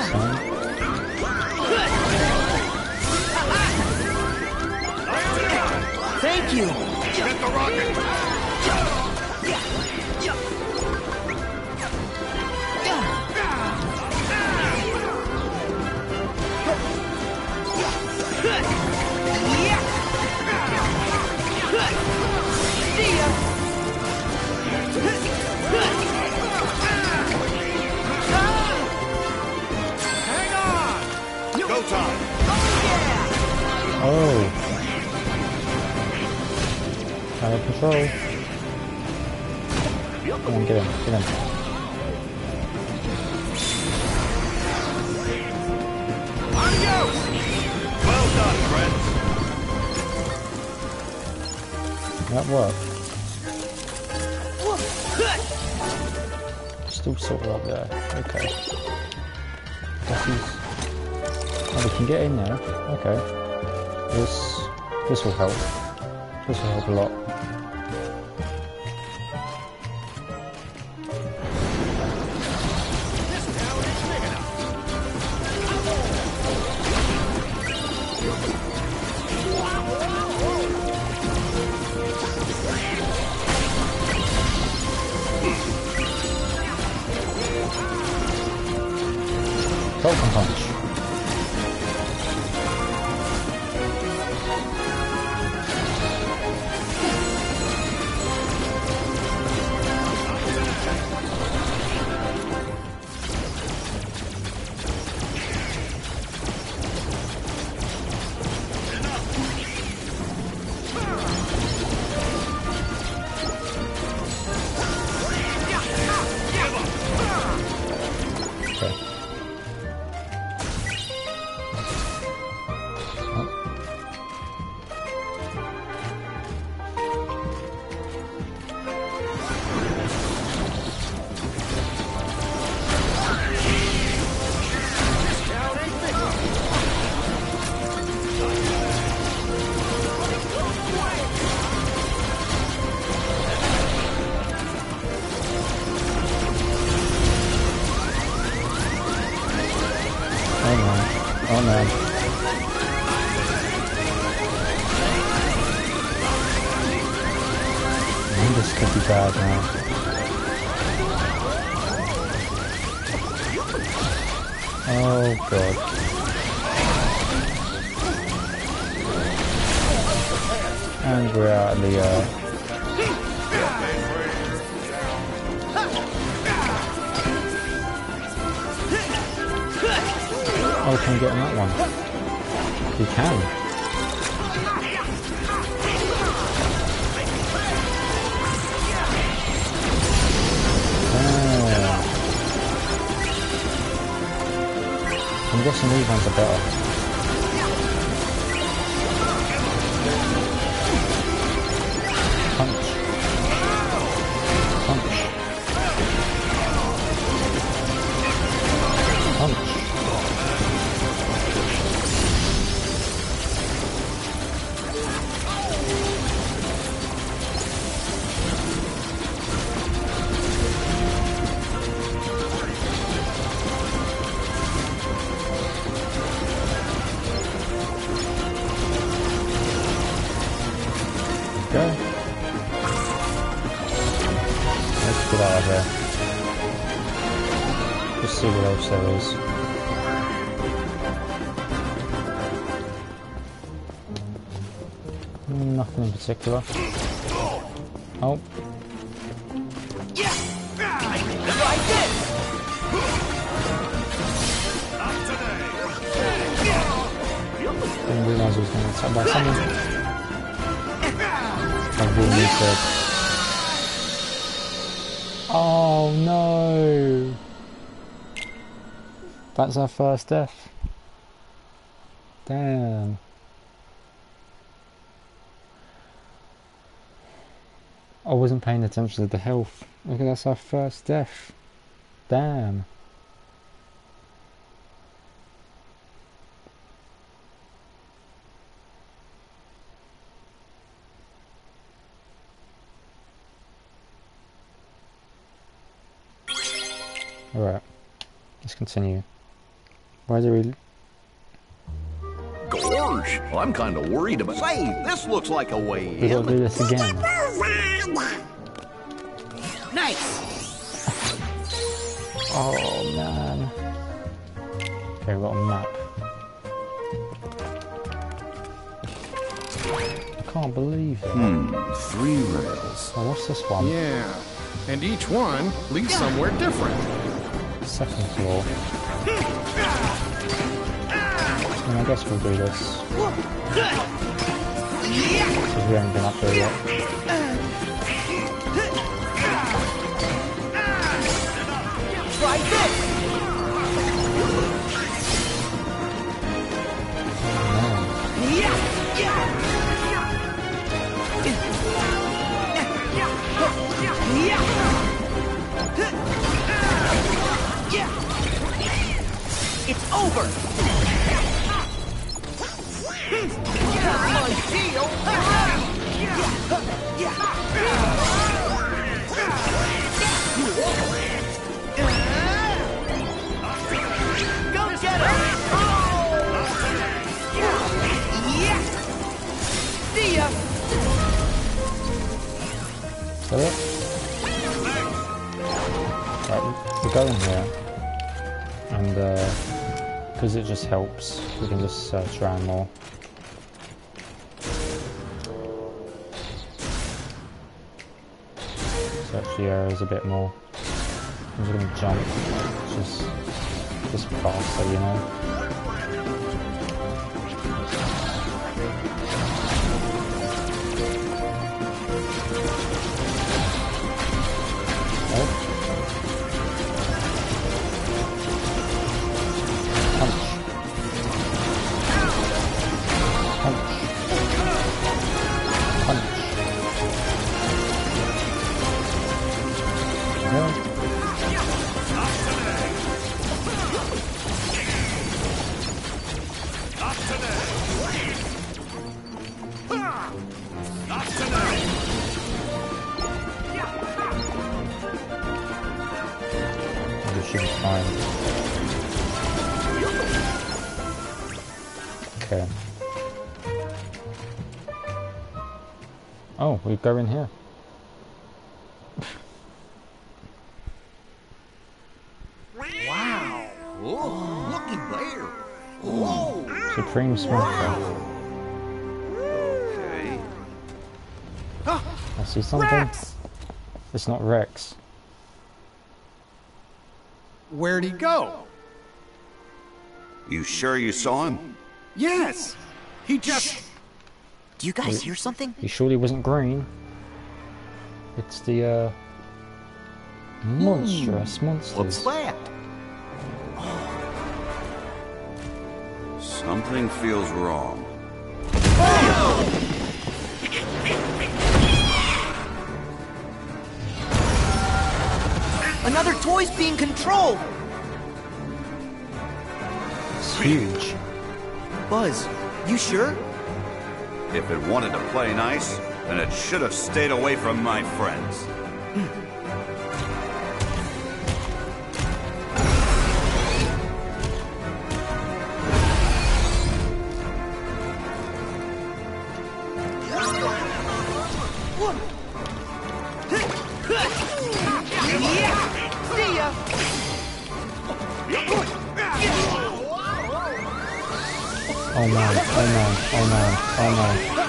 son. Thank you. Get the rocket. See ya. Time. Oh, yeah. Oh. Out of control. Come on, get him, get him. Adios! Well done, friends. That worked. Still sort of up there. Okay. Guess he's... Oh, we can get in now. Okay. This this will help. This will help a lot. Falcon punch. Particular. Oh. Yeah. I did. didn't realize it was going to attack by someone. I will need to. Oh no! That's our first death. Damn. I wasn't paying attention to the health. Okay, that's our first death. Damn. Alright, let's continue. Why do we... Gorge! Well, I'm kind of worried about... Say, this looks like a way in. We gotta do this again. Nice! Oh, man. Okay, we've got a map. I can't believe it. Hmm, three rails. Oh, what's this one? Yeah, and each one leads somewhere different. Second floor. And I guess we'll do this. Because we haven't been up there yet. Try this! It's over! Go get him! See ya! Is that it? Right, we're going here. And, uh... because it just helps, we can just search around more. Search the areas a bit more. I'm just gonna jump, just, just faster, you know. We go in here. Wow! Whoa. Looky there! Whoa! Supreme Smoker. Okay. I see something. Rex! It's not Rex. Where'd he go? You sure you saw him? Yes! He just... Shh. Do you guys Wait, hear something? You surely wasn't green. It's the, uh... monstrous mm, monsters. What's that? Oh. Something feels wrong. Oh! Another toy's being controlled! It's huge. Buzz, you sure? If it wanted to play nice, then it should have stayed away from my friends. Oh no, oh no, oh no, oh no.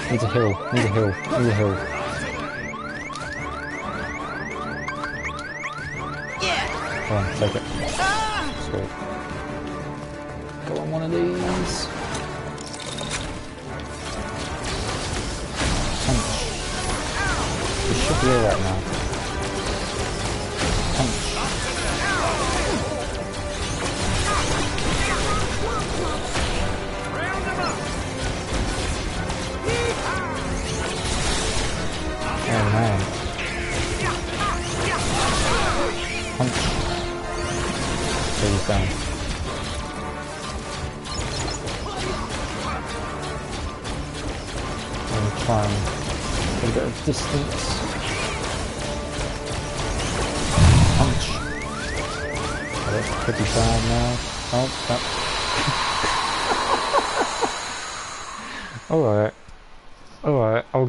Need a heal, need a heal, need a heal. Yeah. Go on, take it. Sweet. Go on, one of these. heal right now.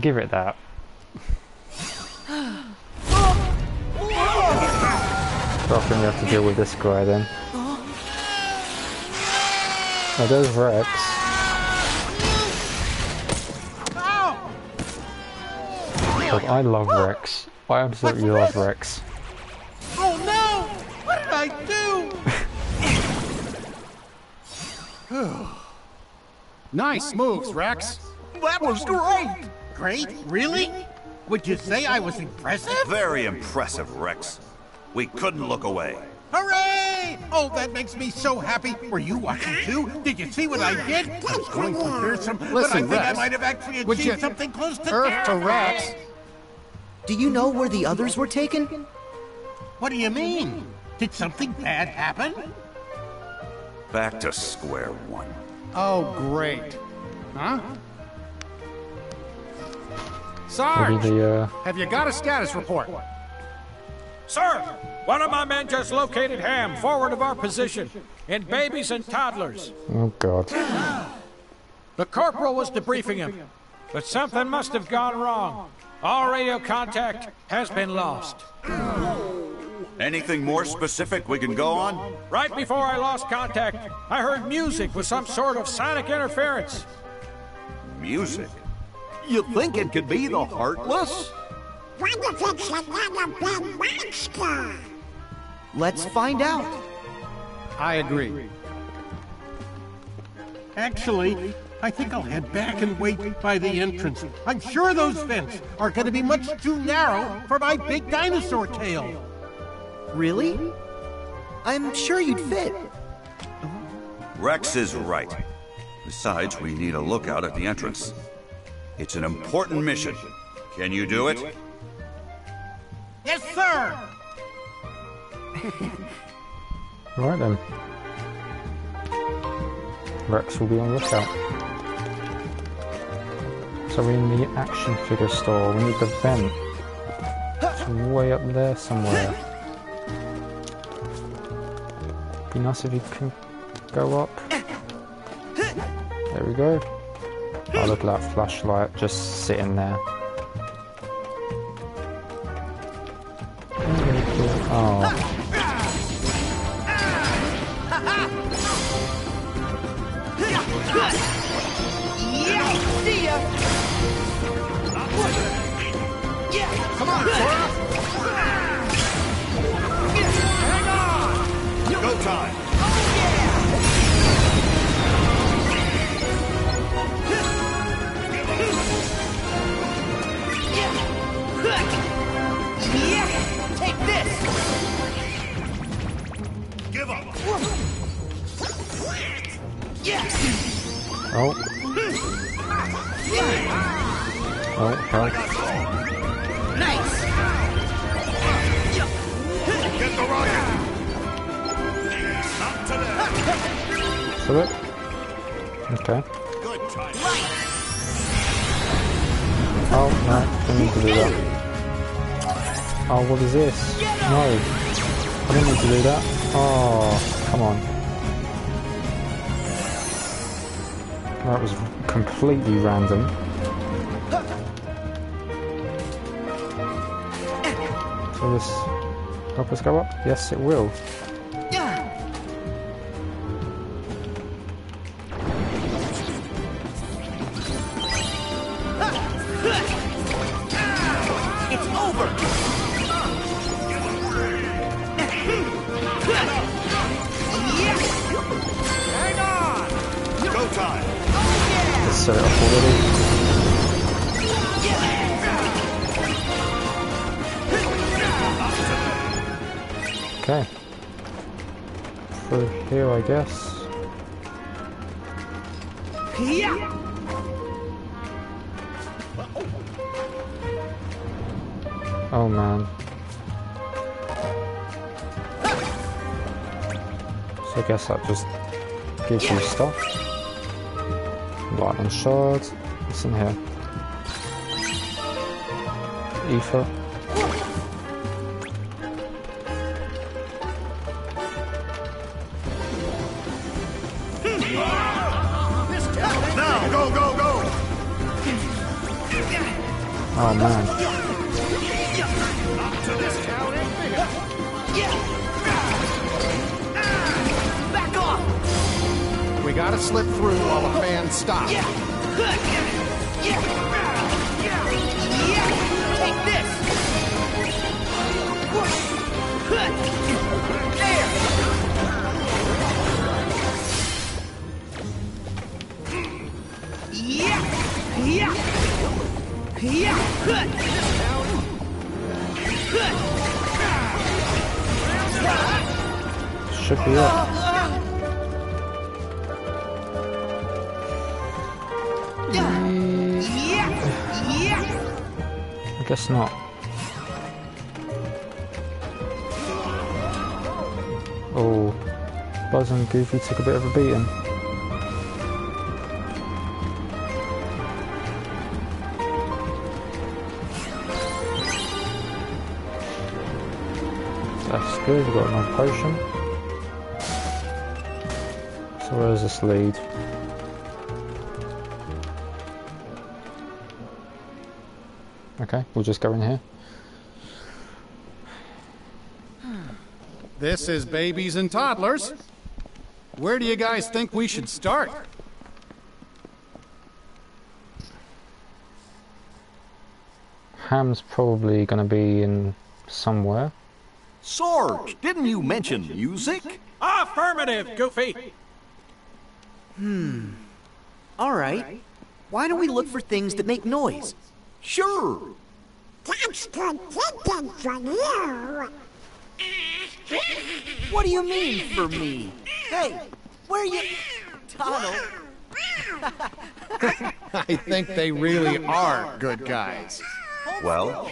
Give it that. So often we have to deal with this guy then. Oh, there's Rex. God, I love Rex. I absolutely love Rex. Oh no! What did I do? Nice moves, Rex. That was great! Great? Really? Would you say I was impressive? Very impressive, Rex. We couldn't look away. Hooray! Oh, that makes me so happy. Were you watching too? Did you see what I did? I was going for fearsome, Listen, but I think Rex, I might have actually achieved something close to Earth to Rex. Do you know where the others were taken? What do you mean? Did something bad happen? Back to square one. Oh, great. Huh? Sarge, the, uh... have you got a status report? Sir, one of my men just located Ham forward of our position, in babies and toddlers. Oh, God. The corporal was debriefing him, but something must have gone wrong. All radio contact has been lost. Anything more specific we can go on? Right before I lost contact, I heard music with some sort of sonic interference. Music? You think it could be the Heartless? Let's find out. I agree. Actually, I think I'll head back and wait by the entrance. I'm sure those vents are going to be much too narrow for my big dinosaur tail. Really? I'm sure you'd fit. Rex is right. Besides, we need a lookout at the entrance. It's an important mission. Can you do it? Yes, sir! Alright then. Rex will be on lookout. So we're in the action figure store. We need the vent. It's way up there somewhere. Be nice if you can go up. There we go. I look like a flashlight just sitting there. Oh. Yeah, come on, Hang on! Go time! Yeah, take this. Give up. Yes. Oh. Oh, fuck. Nice. Get the rocket. So that. Okay. Good try. Oh no, I need to do that. Oh, what is this? No, I didn't need to do that. Oh, come on. That was completely random. Will this help us go up? Yes, it will. Set it up already. Okay. Through here, I guess. Yeah. Oh man. So I guess that just gives you stuff. Lightning shards. What's in here? Ether. Now, go, go, go! Oh man. Up to this town and bigger. Back off! We gotta slip through while the fans stop. Take this! There! Yeah! Yeah! Yeah! Good! Good! Should be up. Guess not. Oh, Buzz and Goofy took a bit of a beating. That's good, we've got another potion. So where does this lead? Okay, we'll just go in here. This is babies and toddlers. Where do you guys think we should start? Ham's probably gonna be in somewhere. Sorg, didn't you mention music? Affirmative, Goofy! Hmm. Alright. Why don't we look for things that make noise? Sure. That's forbidden for you. What do you mean for me? Hey, where are you, Donald? I think they really are good guys. Well,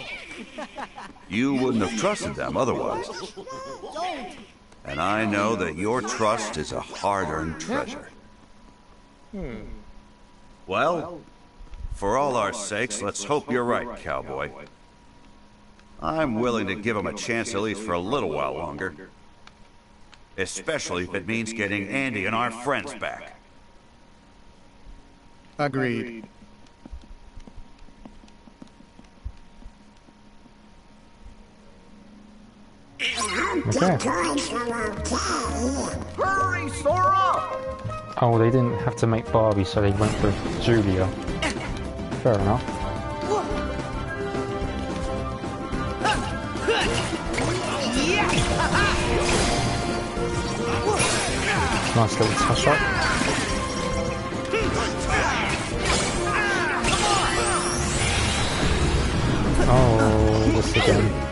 you wouldn't have trusted them otherwise. And I know that your trust is a hard-earned treasure. Hmm. Well. For all our sakes, let's hope you're right, cowboy. I'm willing to give him a chance at least for a little while longer. Especially if it means getting Andy and our friends back. Agreed. Okay. Hurry, Sora! Oh, they didn't have to make Barbie, so they went for Julia. Fair enough. Nice little touch up. Oh, this again. Oh.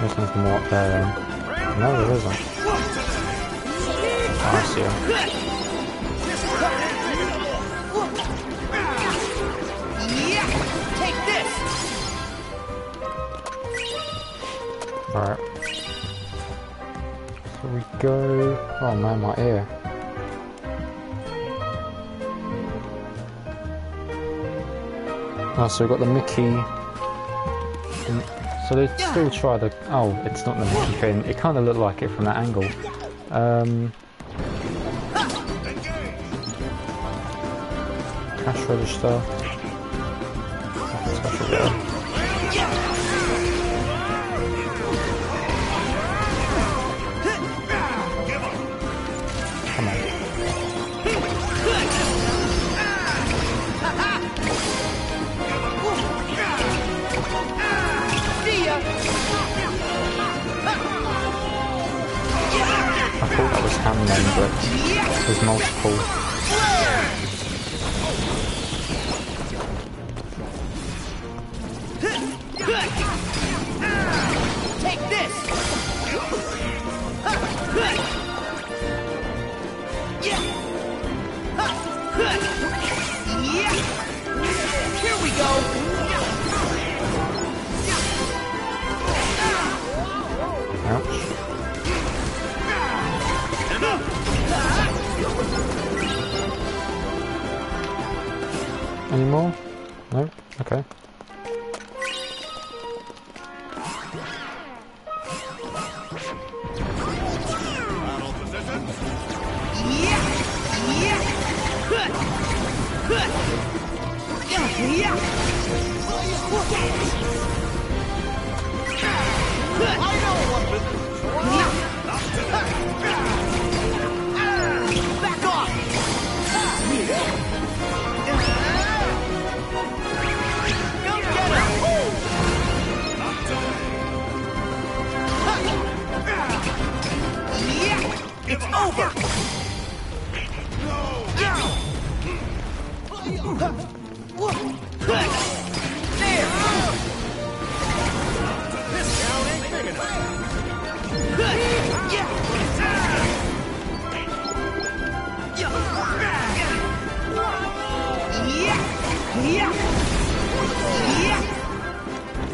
There's nothing more up there then. No, there isn't. Oh, I see him. Yeah, take this! Alright. Here we go. Oh man, my ear. Oh, so we've got the Mickey can, so they still try the, oh, it's not the Mickey thing, it kind of looked like it from that angle. Um, cash register, special girl. I thought that was him then, but there's multiple. Take this. Here we go. Ouch. Any more? No? Okay. It's over! There! This town ain't big enough!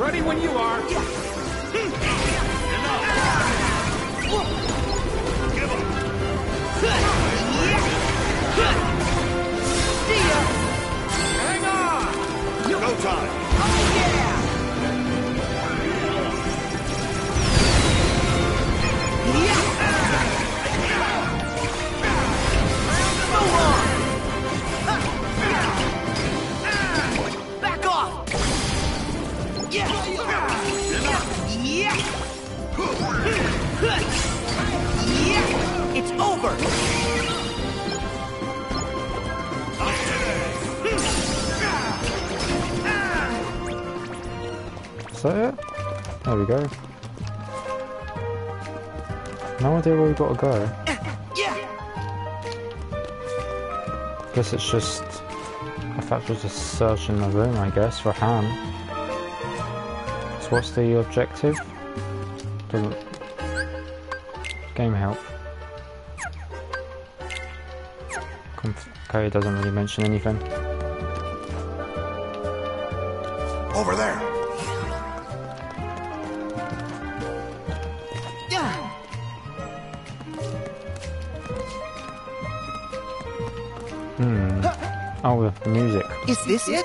Ready when you are! Hang on! Go time! Oh yeah! Yeah! Back off! Yeah! Yeah! It's over! Not today. Is that it? There we go. No idea where we gotta go. Guess it's just... I thought it was just searching the room, I guess, for Han. So what's the objective? Doesn't... Game help. Okay, it doesn't really mention anything. Over there. Yeah. Hmm. Oh, the music. Is this it?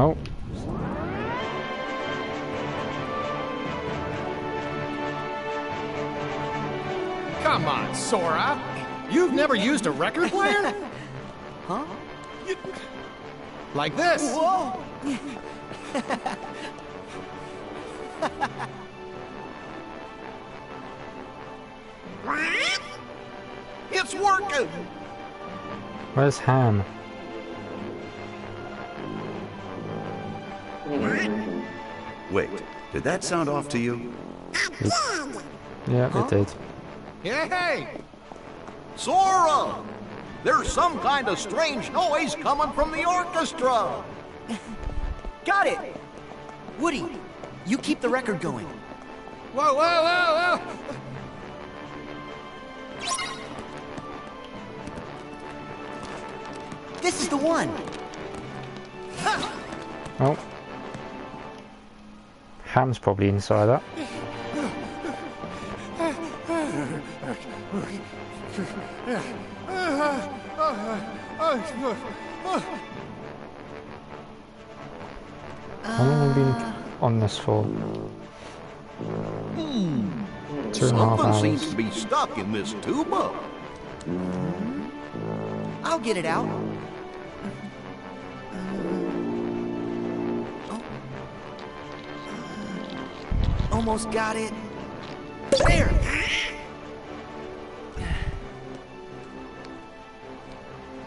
Oh. Come on, Sora. You've never used a record player? Huh? You... Like this. Whoa. It's working. Where's Han? Wait, did that sound off to you? Yeah, huh? It did. Hey! Sora! There's some kind of strange noise coming from the orchestra! Got it! Woody, you keep the record going. Whoa, whoa, whoa, whoa! This is the one! Ha! Oh. Ham's probably inside that. How long have we been on this for? Mm. Two and a half hours. Something seems to be stuck in this tube up. I'll get it out. Almost got it. There.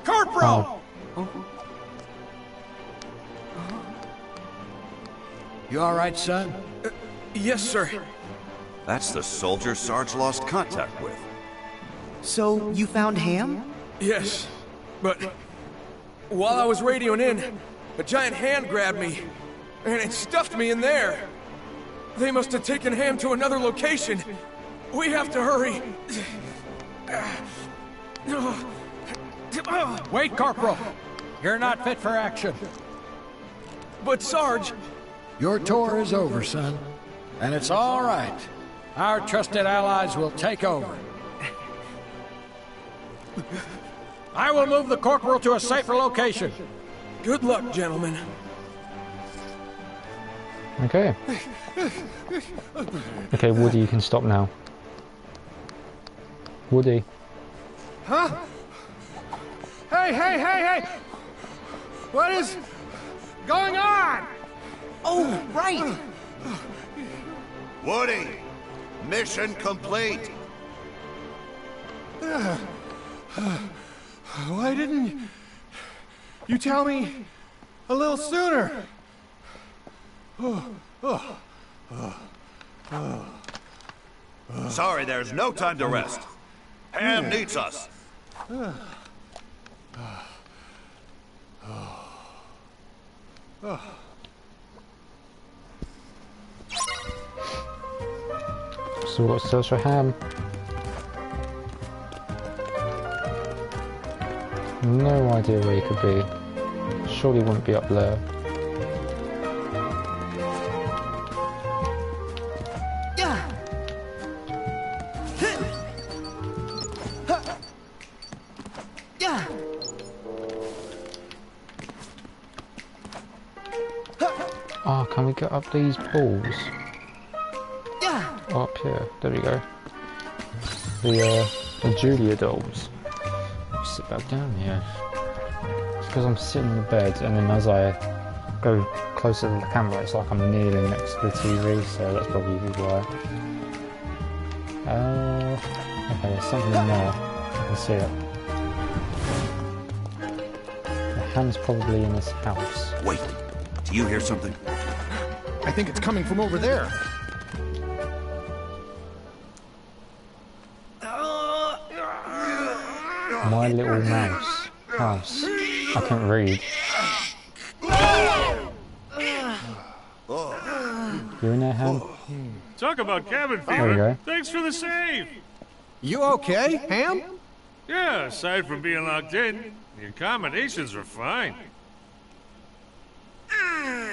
Corporal. Oh. You all right, son? Uh, yes, sir. That's the soldier Sarge lost contact with. So you found Ham? Yes, but while I was radioing in, a giant hand grabbed me, and it stuffed me in there. They must have taken Ham to another location. We have to hurry. Wait, Corporal. You're not fit for action. But Sarge... Your tour is over, son. And it's all right. Our trusted allies will take over. I will move the Corporal to a safer location. Good luck, gentlemen. Okay. Okay, Woody, you can stop now. Woody. Huh? Hey, hey, hey, hey! What is going on? Oh, right! Woody! Mission complete! Uh, uh, why didn't you tell me a little sooner? Oh, oh, oh, oh, oh. Sorry, there's no time to rest. Ham needs us. Uh, uh, oh, oh. So what's search for Ham? No idea where he could be. Surely he wouldn't be up there. Ah, oh, can we get up these balls? Up here, there we go. The, uh, the Julia dolls. Sit back down here. It's because I'm sitting in the bed, and then as I go closer to the camera, it's like I'm kneeling next to the T V, so that's probably why. Uh, okay, there's something in there. I can see it. The hand's probably in this house. Wait, do you hear something? I think it's coming from over there. My little mouse house. I can't read. You in there, Ham? Talk about cabin fever. There we go. Thanks for the save. You okay, Ham? Yeah, aside from being locked in, the accommodations are fine. Ah,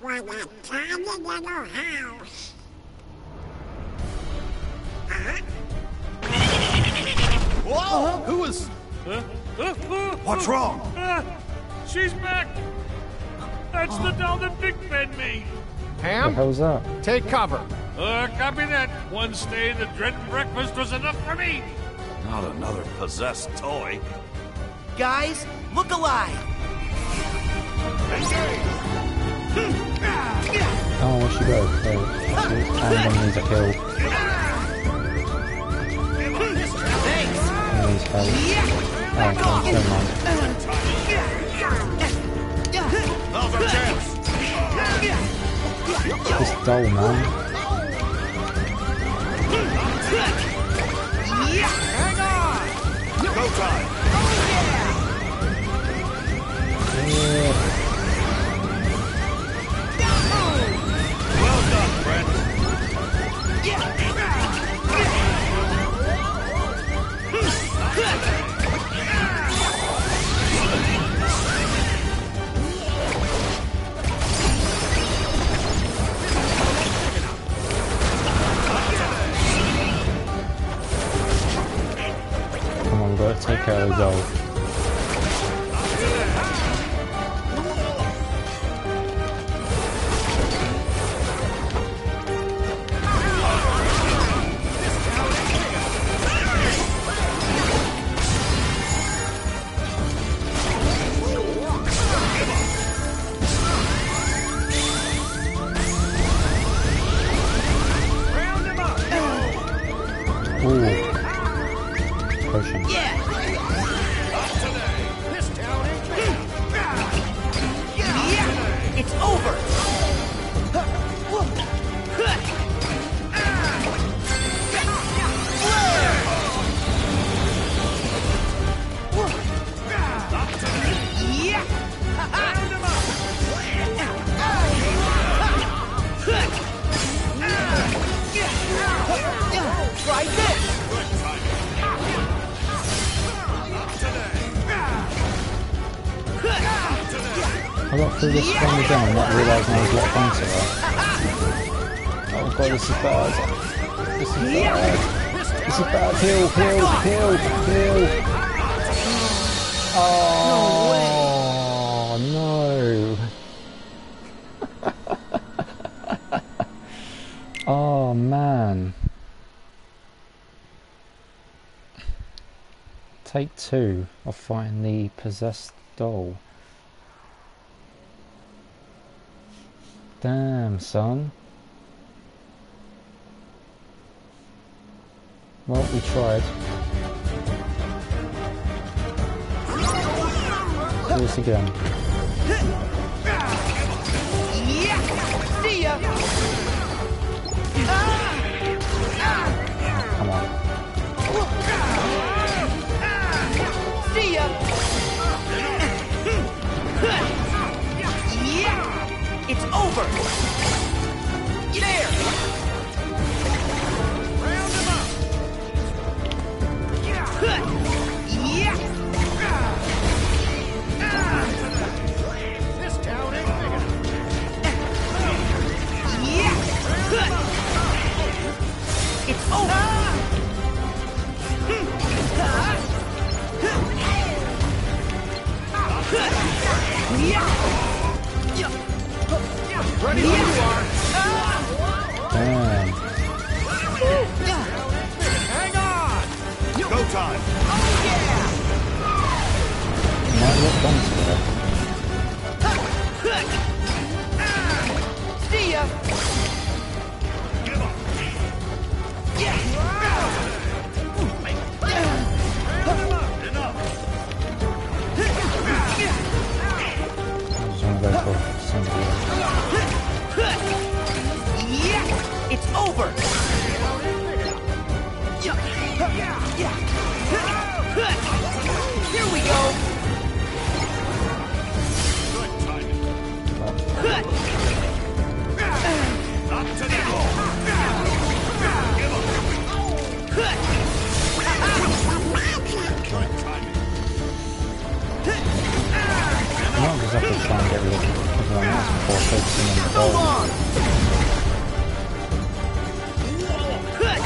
what a tiny little house. Uh-huh. Whoa! Uh-huh. Who was... Uh, uh, uh, What's wrong? Uh, she's back! That's the doll that big-fed me! Ham? How's that? Take cover! Uh, copy that. One stay in the dread breakfast was enough for me! Not another possessed toy. Guys, look alive! Oh, where'd she go? Oh, she's on these. Oh, God, never mind. This doll, man. Hang on! Go time! Oh, yeah! Well done, friend! because of two of fighting the possessed doll. Damn, son. Well, we tried. Do this again. Yeah, see ya. Come on. Yeah, it's over. There. Round him up. Yeah. This town ain't big enough. Yeah. It's over. Ready when you are. Damn. Hang on. Go time. Oh yeah. Might look fun today. See ya. Give up. Yeah. I just want to go for something. It's over. Here we go. Not to the goal. Give up. Just have to try and get rid of everyone else before focusing on the goal. Hold on. Okay,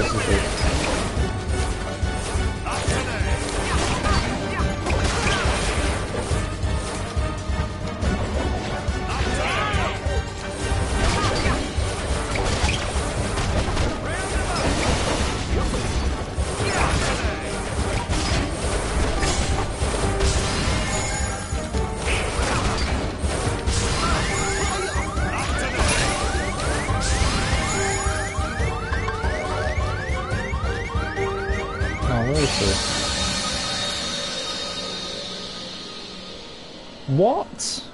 this is it. actually. What?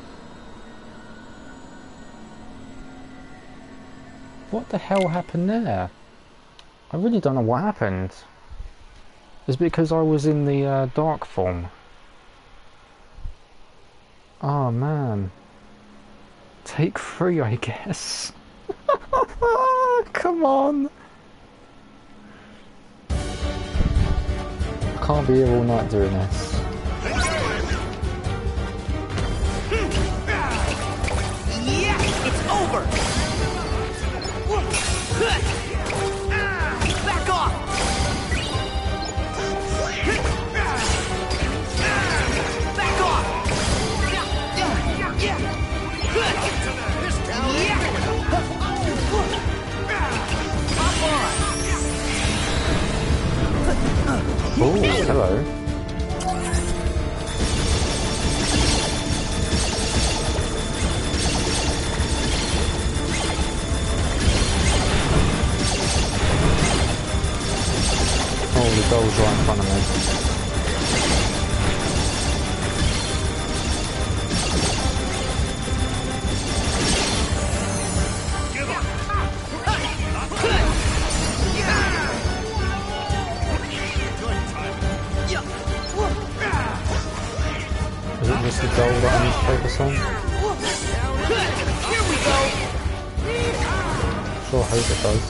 What the hell happened there? I really don't know what happened. It's because I was in the uh, dark form. Oh man. Take three, I guess. Come on! I can't be here all night doing this. Yeah, it's over! Back off! Back off! Yeah! Hop on! Oh, hello. Oh, the doll's right in front of me. Give up. Is it just the doll that I need to focus on? Here we go. Sure hope it does.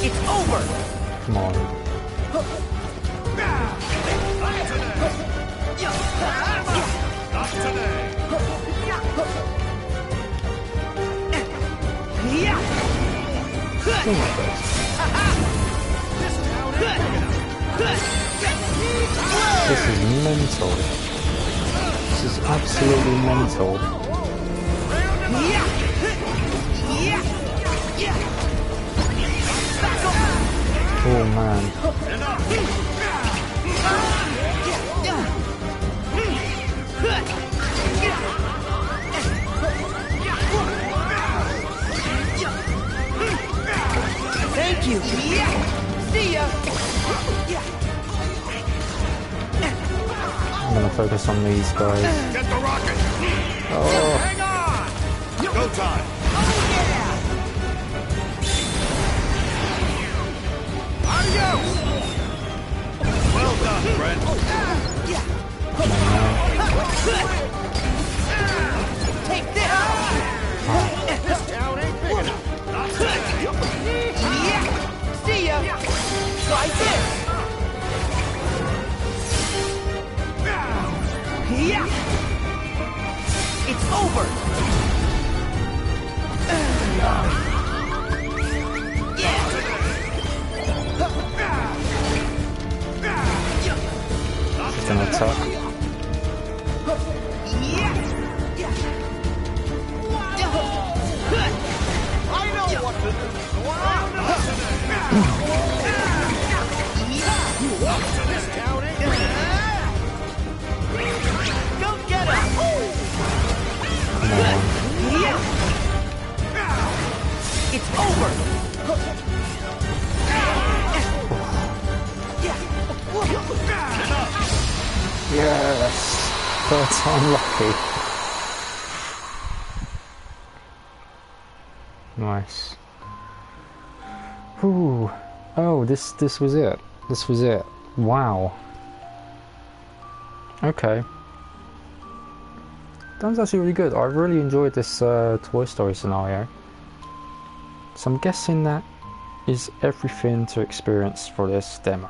It's over. Come on. Not today. This town This is mental. This is absolutely mental. Oh man. Thank you. See ya. I'm gonna focus on these guys. Get the rocket. Oh. Hang on. Go time. Oh yeah. Adios. Well done, friend. Yeah. Take this. Oh. This town ain't big enough. See ya. Try this. Yeah! It's over! Yeah! Just an attack. I know what to do! You walk to this town again! Come on. It's over. Yes. That's unlucky. Nice. Ooh. Oh, this this was it. This was it. Wow. Okay. That was actually really good. I really enjoyed this uh, Toy Story scenario. So I'm guessing that is everything to experience for this demo.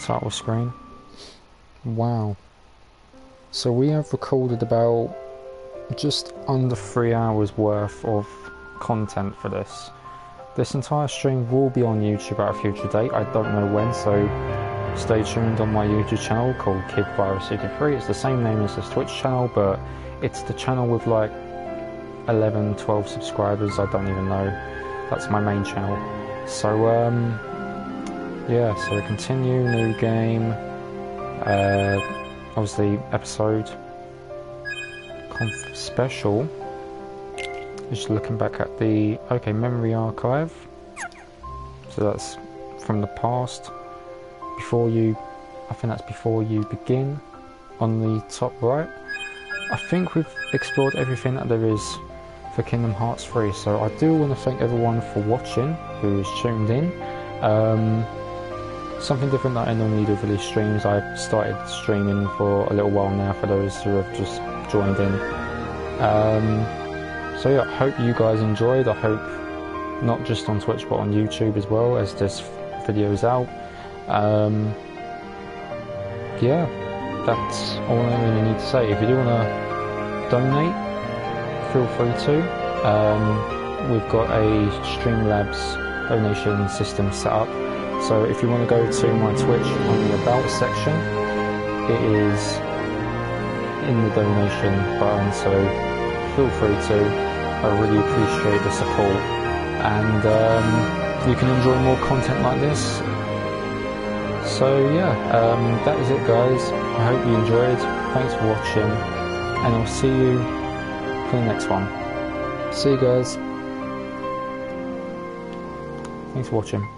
Title screen. Wow. So we have recorded about just under three hours worth of content for this. This entire stream will be on YouTube at a future date, I don't know when, so stay tuned on my YouTube channel called Kid Virus sixty-three. It's the same name as this Twitch channel, but it's the channel with like eleven, twelve subscribers, I don't even know. That's my main channel. So, um, yeah, so continue, new game, uh, obviously episode conf special. Just looking back at the okay memory archive. So that's from the past. Before you, I think that's before you begin. On the top right, I think we've explored everything that there is for Kingdom Hearts three. So I do want to thank everyone for watching, who's tuned in. Um, something different that I normally do for these streams. I've started streaming for a little while now for those who have just joined in. Um, so yeah, I hope you guys enjoyed. I hope not just on Twitch but on YouTube as well, as this video is out. Um, yeah, that's all I really need to say. If you do want to donate, feel free to. Um, we've got a Streamlabs donation system set up, so if you want to go to my Twitch on the About section, it is in the donation button, so feel free to. I really appreciate the support, and um, you can enjoy more content like this. So yeah, um, that is it guys, I hope you enjoyed, thanks for watching, and I'll see you for the next one. See you guys. Thanks for watching.